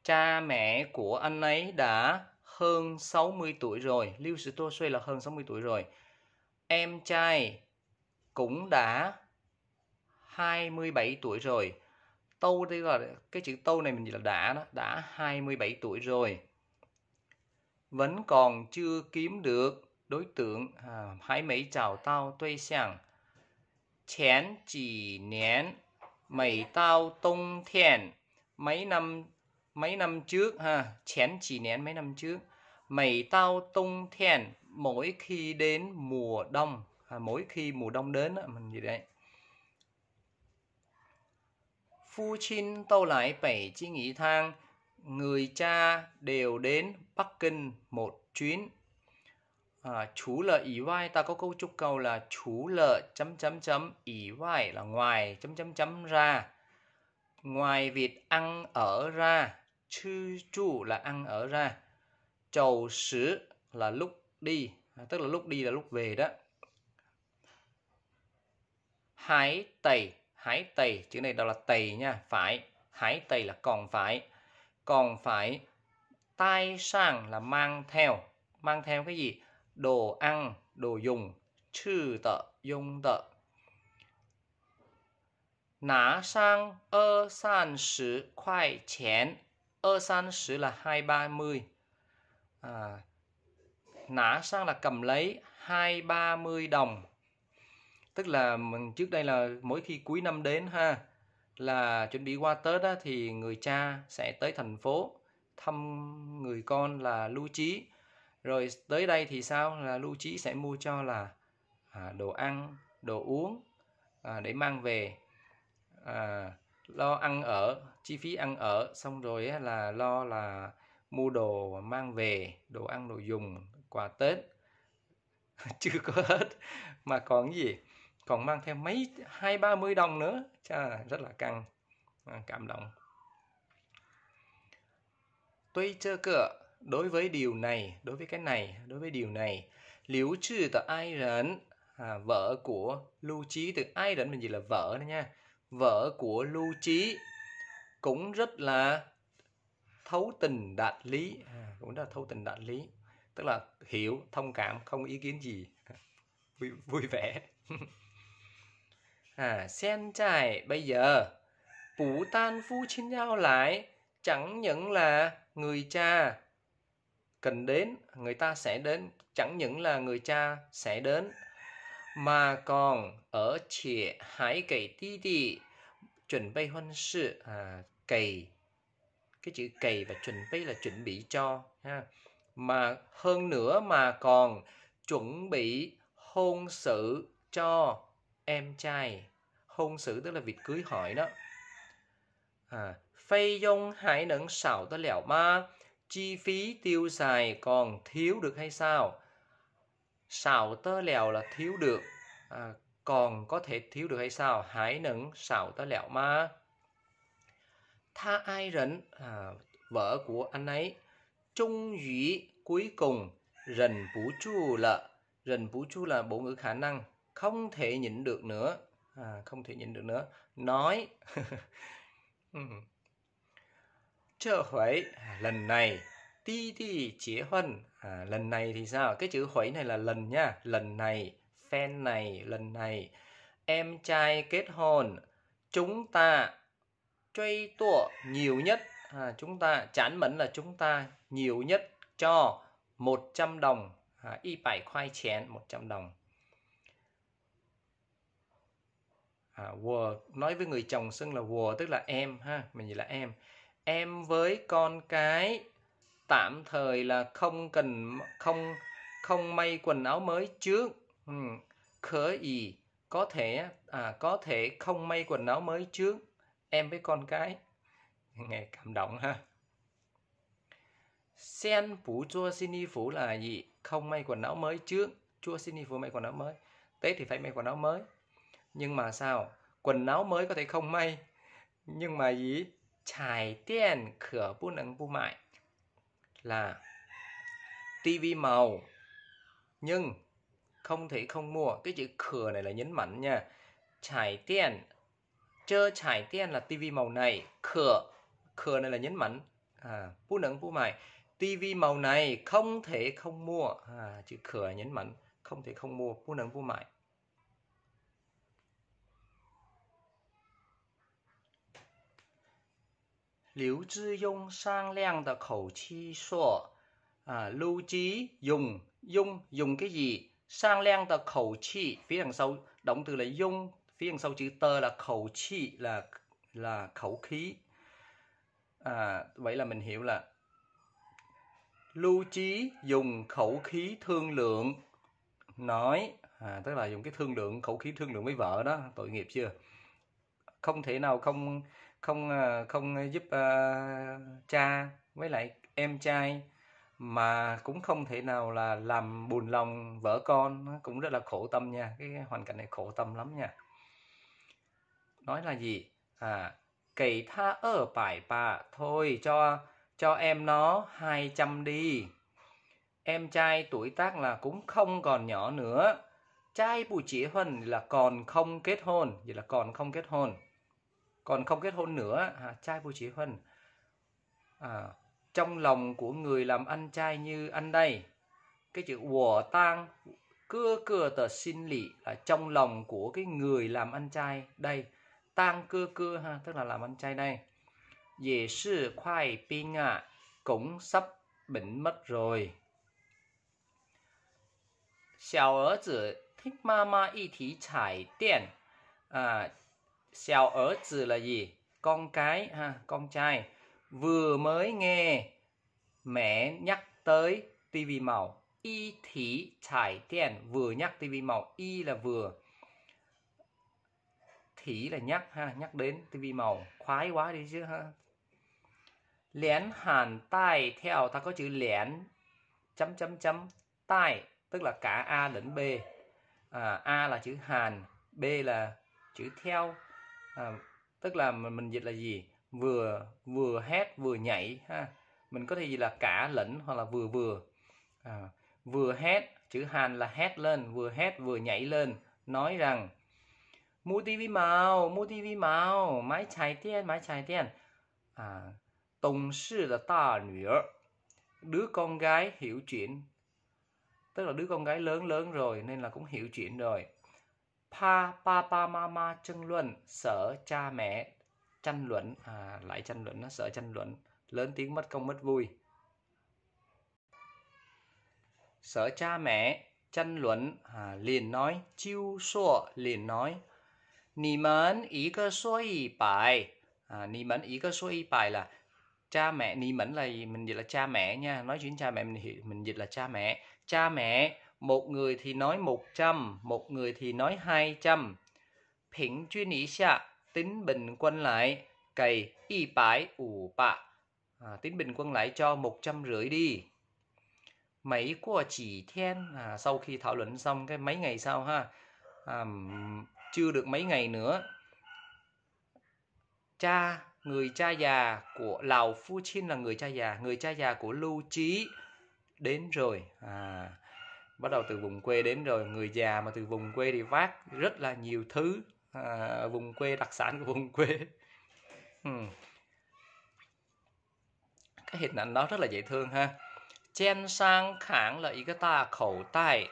cha mẹ của anh ấy đã hơn sáu mươi tuổi rồi, liêu sử tuổi xuê là hơn sáu mươi tuổi rồi. Em trai cũng đã hai mươi bảy tuổi rồi. Tâu đây là cái chữ tâu này mình là đã đó, đã hai mươi bảy tuổi rồi. Vẫn còn chưa kiếm được đối tượng, à, hãy mấy chào tao tuy sàng. Chén chỉ nén mấy tao tông thiền, mấy năm mấy năm trước ha, chén chỉ nén mấy năm trước, mấy tao tông thiền mỗi khi đến mùa đông, à, mỗi khi mùa đông đến á, mình gì đấy. Phu Chin tâu lại bảy chi nghĩ thang, người cha đều đến Bắc Kinh một chuyến. À, chú lợ ý vai, ta có câu trúc câu là chú lợ chấm chấm chấm ý vai là ngoài chấm chấm chấm ra. Ngoài việc ăn ở ra, chư chu là ăn ở ra. Chầu sứ là lúc đi, à, tức là lúc đi là lúc về đó. Hái tẩy, hái tẩy, chữ này đó là tẩy nha, phải. Hái tẩy là còn phải. Còn phải tai sang là mang theo. Mang theo cái gì? Đồ ăn, đồ dùng, chư tợ, dùng tợ. Ná sang ơ san sử khoai chén. Ơ san sử là hai ba mươi. À, ná sang là cầm lấy hai ba mươi đồng. Tức là mình trước đây là mỗi khi cuối năm đến ha, là chuẩn bị qua Tết á, thì người cha sẽ tới thành phố thăm người con là Lưu Trí. Rồi tới đây thì sao? Là Lưu Trí sẽ mua cho là à, đồ ăn, đồ uống à, để mang về, à, lo ăn ở, chi phí ăn ở, xong rồi á, là lo là mua đồ mang về, đồ ăn, đồ dùng, quà Tết. Chưa có hết mà còn gì? Còn mang theo mấy hai ba mươi đồng nữa, chà, rất là căng, à, cảm động. Tuy chưa cửa, đối với điều này, đối với cái này, đối với điều này, Liễu Trừ từ ai rẫn, à, vợ của Lưu Trí, từ ai rẫn mình gì là vợ đó nha, vợ của Lưu Trí cũng rất là thấu tình đạt lý, à, cũng rất là thấu tình đạt lý, tức là hiểu, thông cảm, không ý kiến gì, vui, vui vẻ. À, sen trải bây giờ Bú Tan Phu Chín Giao lại, chẳng những là người cha cần đến, người ta sẽ đến, chẳng những là người cha sẽ đến, mà còn ở trẻ hãy kể tí tị chuẩn bị hôn sự, à, cày, cái chữ cày và chuẩn bị là chuẩn bị cho ha. Mà hơn nữa mà còn chuẩn bị hôn sự cho em trai, hôn sự tức là việc cưới hỏi đó. À, phây dung hãy nâng xảo tới lẻo ma, chi phí tiêu xài còn thiếu được hay sao? Xảo tơ lèo là thiếu được, à, còn có thể thiếu được hay sao? Hãy nâng xảo tơ lẹo ma. Tha ai rẫn, à, vợ của anh ấy, trung dĩ cuối cùng rần bú chu lợ. Rần bú chu là bộ ngữ khả năng, không thể nhịn được nữa, à, không thể nhịn được nữa, nói. Trở huế, à, lần này ti ti chế huân, à, lần này thì sao? Cái chữ huế này là lần nha, lần này, phen này, lần này em trai kết hôn, chúng ta truy tụa nhiều nhất, à, chúng ta chán mẫn là chúng ta nhiều nhất cho một trăm đồng, à, y bảy khoai chén một trăm đồng. À, wo, nói với người chồng xưng là wo, tức là em ha, mình dịch là em. Em với con cái tạm thời là không cần, không không may quần áo mới trước. Ừ. Khở ý, có thể, à, có thể không may quần áo mới trước. Em với con cái. Nghe cảm động ha. Sen phủ chua xin y phủ là gì? Không may quần áo mới trước. Chua xin y phủ may quần áo mới. Tết thì phải may quần áo mới. Nhưng mà sao? Quần áo mới có thể không may. Nhưng mà gì? Trải tiền khở bu nắng bu mại. Là tivi màu. Nhưng không thể không mua. Cái chữ khở này là nhấn mạnh nha. Trải tiền. Chơ trải tiền là tivi màu này. Khở. Khở này là nhấn mạnh. À, bu nắng bu mại. Tivi màu này không thể không mua. À, chữ khở nhấn mạnh. Không thể không mua. Bu nắng bu mại. Lưu Chí Dung sang leng de khẩu chi suo. À, Lưu Chí dùng, dùng, dùng cái gì? Sang leng de khẩu chi, phía đằng sau động từ là dung, phía đằng sau chữ tơ là khẩu chi là là khẩu khí. À, vậy là mình hiểu là Lưu Chí dùng khẩu khí thương lượng nói, à, tức là dùng cái thương lượng, khẩu khí thương lượng với vợ đó, tội nghiệp chưa? Không thể nào không không không giúp uh, cha với lại em trai, mà cũng không thể nào là làm buồn lòng vợ con, cũng rất là khổ tâm nha, cái hoàn cảnh này khổ tâm lắm nha. Nói là gì? À, kể tha ở bài bà, thôi cho cho em nó hai trăm đi. Em trai tuổi tác là cũng không còn nhỏ nữa. Trai bù chỉ huân là còn không kết hôn, vậy là còn không kết hôn. Còn không kết hôn nữa, à, trai bùi chỉ huân. À, trong lòng của người làm ăn trai như anh đây. Cái chữ của tang, cưa cưa tờ xin lị là trong lòng của cái người làm ăn trai đây. Tang cưa cưa ha, tức là làm ăn trai đây. Dễ sư khoai pin ạ, cũng sắp bệnh mất rồi. Xào ớ tử thích mama y thí trải tiền. À, Xào ớ từ là gì? Con cái ha, con trai. Vừa mới nghe mẹ nhắc tới tivi màu. Y thí trải tiền, vừa nhắc tivi màu. Y là vừa. Thí là nhắc ha, nhắc đến tivi màu. Khoái quá đi chứ ha. Lén hàn tai theo, ta có chữ lén chấm chấm chấm tai, tức là cả A lẫn B. À, A là chữ hàn, B là chữ theo. À, tức là mình, mình dịch là gì? Vừa vừa hét vừa nhảy ha. Mình có thể gì là cả lẫn hoặc là vừa vừa. À, vừa hét, chữ Hàn là hét lên, vừa hét vừa nhảy lên, nói rằng mua tivi màu, mua tivi màu, máy chải tiền, máy chải tiền. À, tổng sư là ta nữ, đứa con gái hiểu chuyện. Tức là đứa con gái lớn lớn rồi nên là cũng hiểu chuyện rồi. Pa, pa, pa, mama, tranh luận, sợ cha mẹ, tranh luận, à, lại tranh luận, nó sợ tranh luận, lớn tiếng mất công mất vui. Sợ cha mẹ, tranh luận, à, liền nói, chiêu xua, liền nói. Nì mến ý cơ xua y bài, à, nì mến ý cơ xua y bài là cha mẹ, nì mến là mình dịch là cha mẹ nha, nói chuyện cha mẹ mình, mình dịch là cha mẹ, cha mẹ. Một người thì nói một trăm, một người thì nói hai trăm. Phỉnh chuyên ý xạ, tính bình quân lại, cày y bái ủ bạ. À, tính bình quân lại cho một trăm rưỡi đi. Mấy của chỉ thiên, à, sau khi thảo luận xong cái mấy ngày sau ha, à, chưa được mấy ngày nữa. Cha, người cha già của Lào Phu Chin là người cha già, người cha già của Lưu Trí đến rồi. À, bắt đầu từ vùng quê đến rồi. Người già mà từ vùng quê thì vác rất là nhiều thứ, à, vùng quê, đặc sản của vùng quê. uhm. Cái hình ảnh đó rất là dễ thương ha. Chen sang kháng là ý cái ta khẩu tay.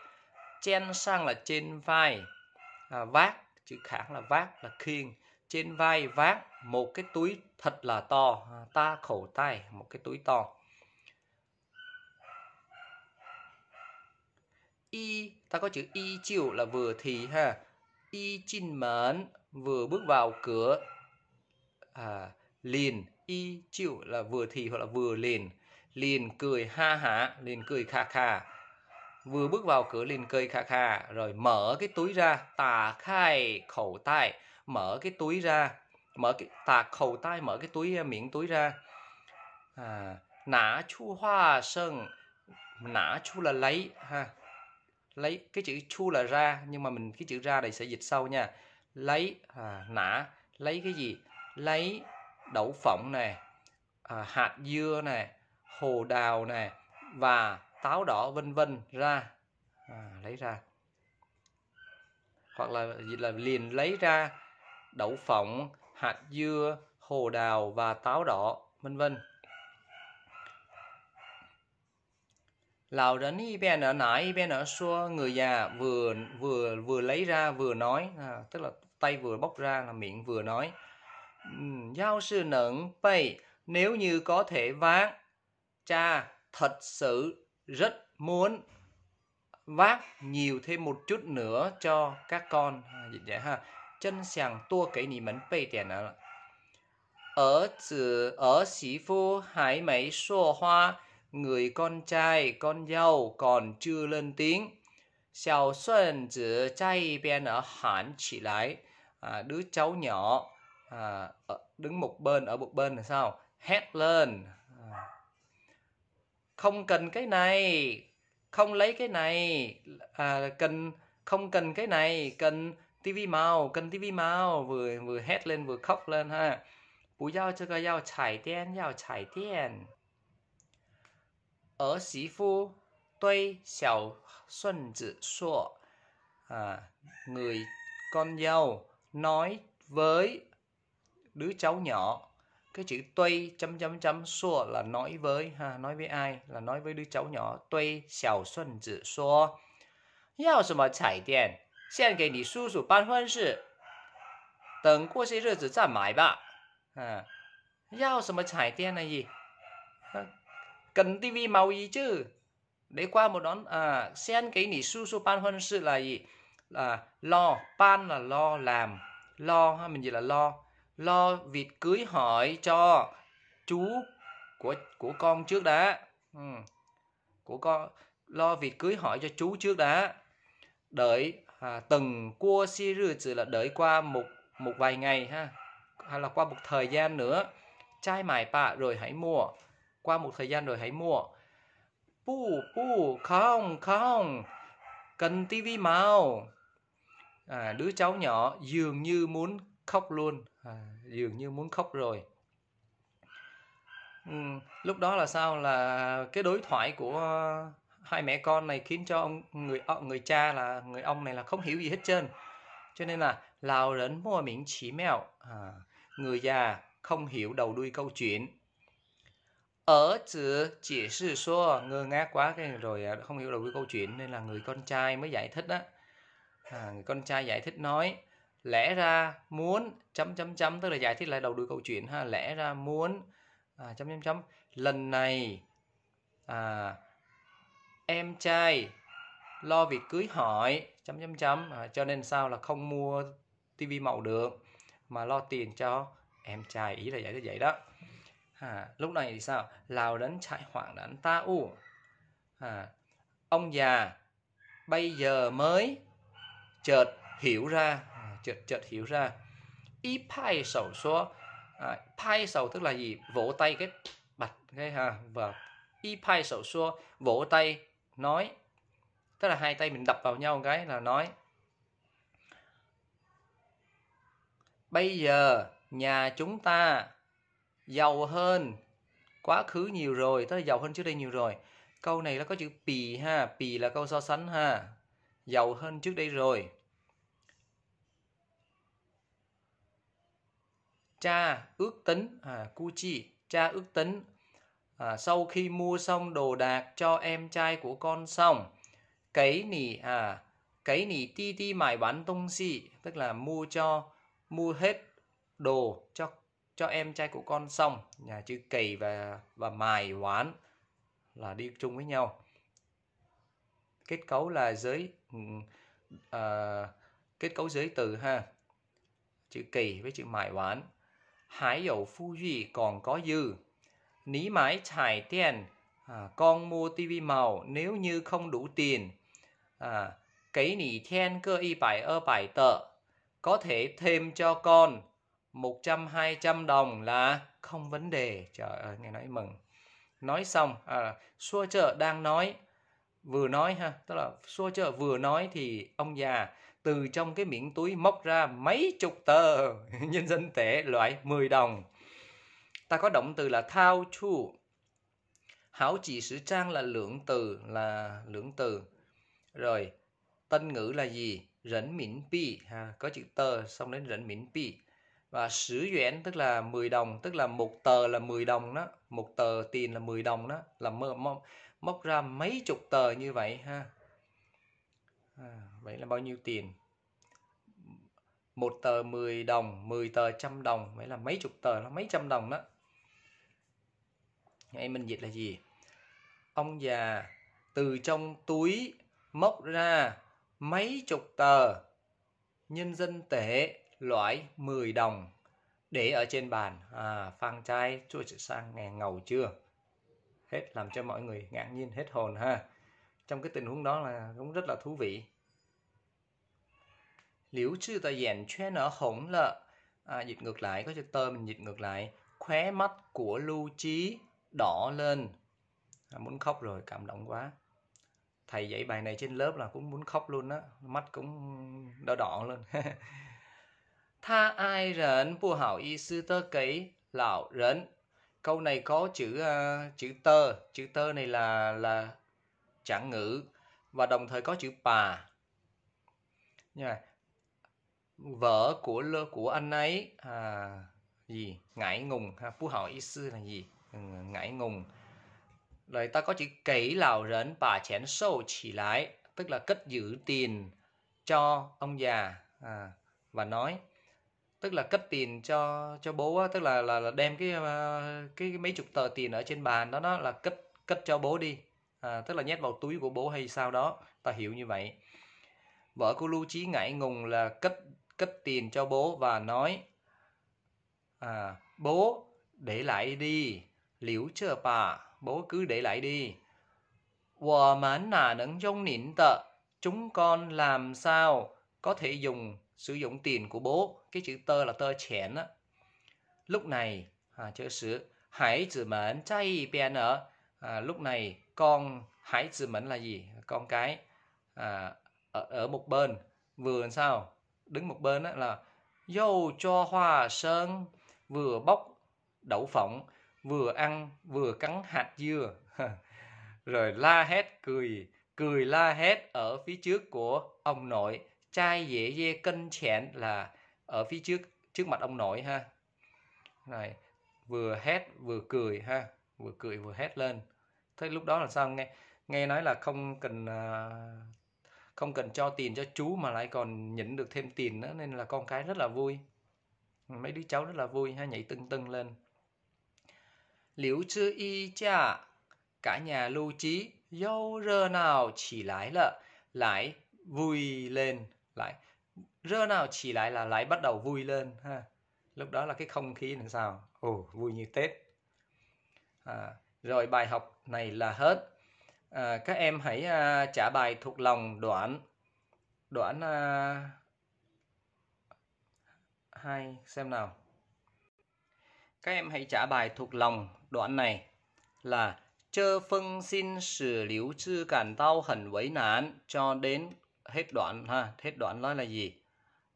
Chen sang là trên vai, à, vác, chữ kháng là vác, là khiêng. Trên vai vác một cái túi thật là to, à, ta khẩu tay, một cái túi to. Y, ta có chữ y chiều là vừa thì ha. Y chin mến, vừa bước vào cửa, à, liền. Y chiều là vừa thì hoặc là vừa liền. Liền cười ha hả, liền cười kha kha. vừa bước vào cửa liền cười khà khà, rồi mở cái túi ra, tà khai khẩu tai, mở cái túi ra, mở cái tà khẩu tai, mở cái túi miệng túi ra. À, nã chu hoa sơn, nã chu là lấy ha, lấy cái chữ chu là ra, nhưng mà mình cái chữ ra này sẽ dịch sau nha. Lấy à, nã lấy cái gì? Lấy đậu phộng này, à, hạt dưa này, hồ đào này và táo đỏ vân vân ra, à, lấy ra, hoặc là gì là liền lấy ra đậu phộng, hạt dưa, hồ đào và táo đỏ vân vân. Lão rắn y bên ở nãy y bên ở xua, người già vừa vừa vừa lấy ra vừa nói, à, tức là tay vừa bóc ra là miệng vừa nói. Giao sư nẫn bay, nếu như có thể vác, cha thật sự rất muốn vác nhiều thêm một chút nữa cho các con. À, dịch vậy ha. Chân sàng tua cái nỉ mẫn bay tiền nữa. Ở tử ở sĩ phu hải mấy xua hoa, người con trai, con dâu còn chưa lên tiếng. Xiao Xuân chỉ trai bên ở hẳn chỉ lại. À, đứa cháu nhỏ à, đứng một bên, ở một bên là sao? Hét lên. À, không cần cái này, không lấy cái này. À, cần không cần cái này, cần tivi màu, cần tivi màu. Vừa vừa hét lên, vừa khóc lên ha. Bù giao cho cái giao chải tiền, giao chải tiền. Ở sĩ phu tuy Xiao Xuân Tử Sọ, người con dâu nói với đứa cháu nhỏ. Cái chữ tuy chấm chấm chấm sọ là nói với ha, nói với ai? Là nói với đứa cháu nhỏ. Tuy Xiao Xuân Tử Sọ, yào gì mà chải tiền, hiện để nị chú chú ban hôn sự, đợi qua xế nhật tử zǎi mài bạ. À, yào gì mà chải tiền là gì? Cần tivi màu gì chứ? Để qua một đón à, sen cái nỉ su su ban hôn sự là gì? Là lo, ban là lo làm, lo ha, mình gì là lo, lo vịt cưới hỏi cho chú của của con trước đã, ừ. Của con lo vịt cưới hỏi cho chú trước đã. Đợi à, từng cua si rư chỉ là đợi qua một một vài ngày ha, hay là qua một thời gian nữa, trai mải bạ rồi hãy mua. Qua một thời gian rồi hãy mua. Pu pu không không, cần tivi màu. À, đứa cháu nhỏ dường như muốn khóc luôn, à, dường như muốn khóc rồi. Ừ, lúc đó là sao? Là cái đối thoại của hai mẹ con này khiến cho ông người người cha là người ông này là không hiểu gì hết trơn. Cho nên là lão rẫn mua miệng chỉ mèo, à, người già không hiểu đầu đuôi câu chuyện. Ở chữ chỉ sư xua, ngơ ngác quá cái rồi không hiểu đầu cái câu chuyện, nên là người con trai mới giải thích đó. À, người con trai giải thích nói lẽ ra muốn chấm chấm chấm, tức là giải thích lại đầu đuôi câu chuyện ha. Lẽ ra muốn à, chấm chấm chấm lần này à, em trai lo việc cưới hỏi chấm chấm chấm, à, cho nên sao là không mua tivi màu được mà lo tiền cho em trai, ý là giải thích vậy đó. À, lúc này thì sao? Lào đến chạy hoảng đánh ta u. À, ông già bây giờ mới chợt hiểu ra, à, chợt chợt hiểu ra. Ý phai sầu xóa, à, phai sầu tức là gì? Vỗ tay cái bạch cái ha, và ý phai sầu xóa vỗ tay nói, tức là hai tay mình đập vào nhau cái là nói. Bây giờ nhà chúng ta giàu hơn quá khứ nhiều rồi, tức là giàu hơn trước đây nhiều rồi. Câu này nó có chữ pì ha, pì là câu so sánh ha, giàu hơn trước đây rồi. Cha ước tính, à, cu chi, cha ước tính à, sau khi mua xong đồ đạc cho em trai của con xong, cái nỉ à, cái nỉ ti ti mải bán tông si, tức là mua cho mua hết đồ cho cho em trai của con xong. Nhà chữ cày và và mài hoán là đi chung với nhau, kết cấu là giới uh, kết cấu giới từ ha, chữ cày với chữ mài hoán. Hải dầu phu duy còn có dư, ní mái chải tiền à, con mua tivi màu nếu như không đủ tiền, à, cái nỉ thiên cơ y bảy ơ bảy tờ, có thể thêm cho con một trăm hai trăm đồng là không vấn đề. Trời ơi, nghe nói mừng. Nói xong, à, xua chợ đang nói, vừa nói ha, tức là xua chợ vừa nói thì ông già từ trong cái miệng túi móc ra mấy chục tờ nhân dân tệ loại mười đồng. Ta có động từ là thao chu. Hảo chỉ sử trang là lượng từ, là lượng từ. Rồi, tân ngữ là gì? Rẫn mỉn pi, ha, có chữ tờ xong đến rẫn mỉn pi. Và sử yuan tức là mười đồng, tức là một tờ là mười đồng đó, một tờ tiền là mười đồng đó, là móc ra mấy chục tờ như vậy ha. À, vậy là bao nhiêu tiền? Một tờ mười đồng, mười tờ trăm đồng, vậy là mấy chục tờ, là mấy trăm đồng đó. Ngay mình dịch là gì? Ông già từ trong túi móc ra mấy chục tờ nhân dân tệ loại mười đồng để ở trên bàn. À, Phan trai chua chữ sang nghe ngầu chưa? Hết, làm cho mọi người ngạc nhiên hết hồn ha. Trong cái tình huống đó là cũng rất là thú vị. Liễu chư tờ dẻn chuyên ở hổng lợ. À, dịch ngược lại, có chữ tơ mình dịch ngược lại. Khóe mắt của Lưu Trí đỏ lên. À, muốn khóc rồi, cảm động quá. Thầy dạy bài này trên lớp là cũng muốn khóc luôn á. Mắt cũng đỏ đỏ lên. Tha ai rẫn bu hảo y sư tơ cấy lão rẫn. Câu này có chữ uh, chữ tơ. Chữ tơ này là là trạng ngữ. Và đồng thời có chữ bà. Nha. Yeah. Vợ của lơ của anh ấy à, gì ngại ngùng ha, phú hậu ý sư là gì, ừ, ngại ngùng. Rồi ta có chữ cấy lào rẫn bà chén sâu chỉ lái, tức là cất giữ tiền cho ông già à, và nói, tức là cất tiền cho cho bố á, tức là, là là đem cái cái mấy chục tờ tiền ở trên bàn đó đó là cất cất cho bố đi, à, tức là nhét vào túi của bố hay sao đó, ta hiểu như vậy. Vợ của Lưu Trí ngại ngùng là cất cất tiền cho bố và nói, à, bố để lại đi, liễu chờ bà, bố cứ để lại đi. Wò mán nà nâng dông nín tợ, chúng con làm sao có thể dùng sử dụng tiền của bố. Cái chữ tơ là tơ chén á. Lúc này, à, chữ sử hải tử mến chay bèn ở. À, lúc này con hải tử mến là gì? Con cái à, ở, ở một bên vừa làm sao? Đứng một bên đó là dâu cho hoa sơn, vừa bóc đậu phộng, vừa ăn, vừa cắn hạt dưa. Rồi la hét cười, cười la hét ở phía trước của ông nội. Trai dễ dê cân chén là ở phía trước, trước mặt ông nội ha. Này, vừa hét vừa cười ha, vừa cười vừa hét lên. Thế lúc đó là sao? Nghe, nghe nói là không cần... Uh, không cần cho tiền cho chú mà lại còn nhịn được thêm tiền nữa, nên là con cái rất là vui. Mấy đứa cháu rất là vui ha, nhảy tưng tưng lên. Liễu chư y cha, cả nhà Lưu Trí dâu rơ nào chỉ lái lợ, lại vui lên, lại rơ nào chỉ lại là lại bắt đầu vui lên ha. Lúc đó là cái không khí làm sao? Ồ, vui như Tết. À, rồi bài học này là hết. À, các em hãy à, trả bài thuộc lòng đoạn đoạn à, hai xem nào. Các em hãy trả bài thuộc lòng đoạn này là chơ phân xin sử liễu chư cản tao hẳn với nán cho đến hết đoạn ha. Hết đoạn nói là gì?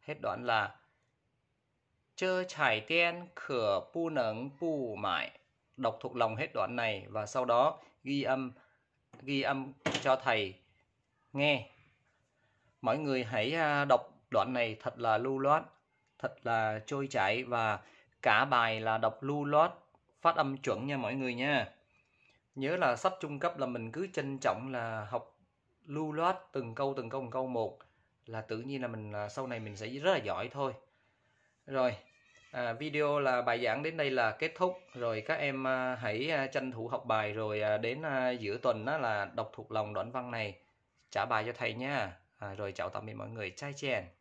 Hết đoạn là chơ chải tiên khở pu nấng pu mãi. Đọc thuộc lòng hết đoạn này và sau đó ghi âm ghi âm cho thầy nghe. Mọi người hãy đọc đoạn này thật là lưu loát, thật là trôi chảy, và cả bài là đọc lưu loát, phát âm chuẩn nha mọi người nha. Nhớ là sắp trung cấp là mình cứ trân trọng là học lưu loát từng câu từng câu từng câu một, là tự nhiên là mình sau này mình sẽ rất là giỏi thôi. Rồi, à, video là bài giảng đến đây là kết thúc. Rồi các em à, hãy à, tranh thủ học bài. Rồi à, đến à, giữa tuần á, là đọc thuộc lòng đoạn văn này, trả bài cho thầy nha. à, Rồi chào tạm biệt mọi người, chai chèn.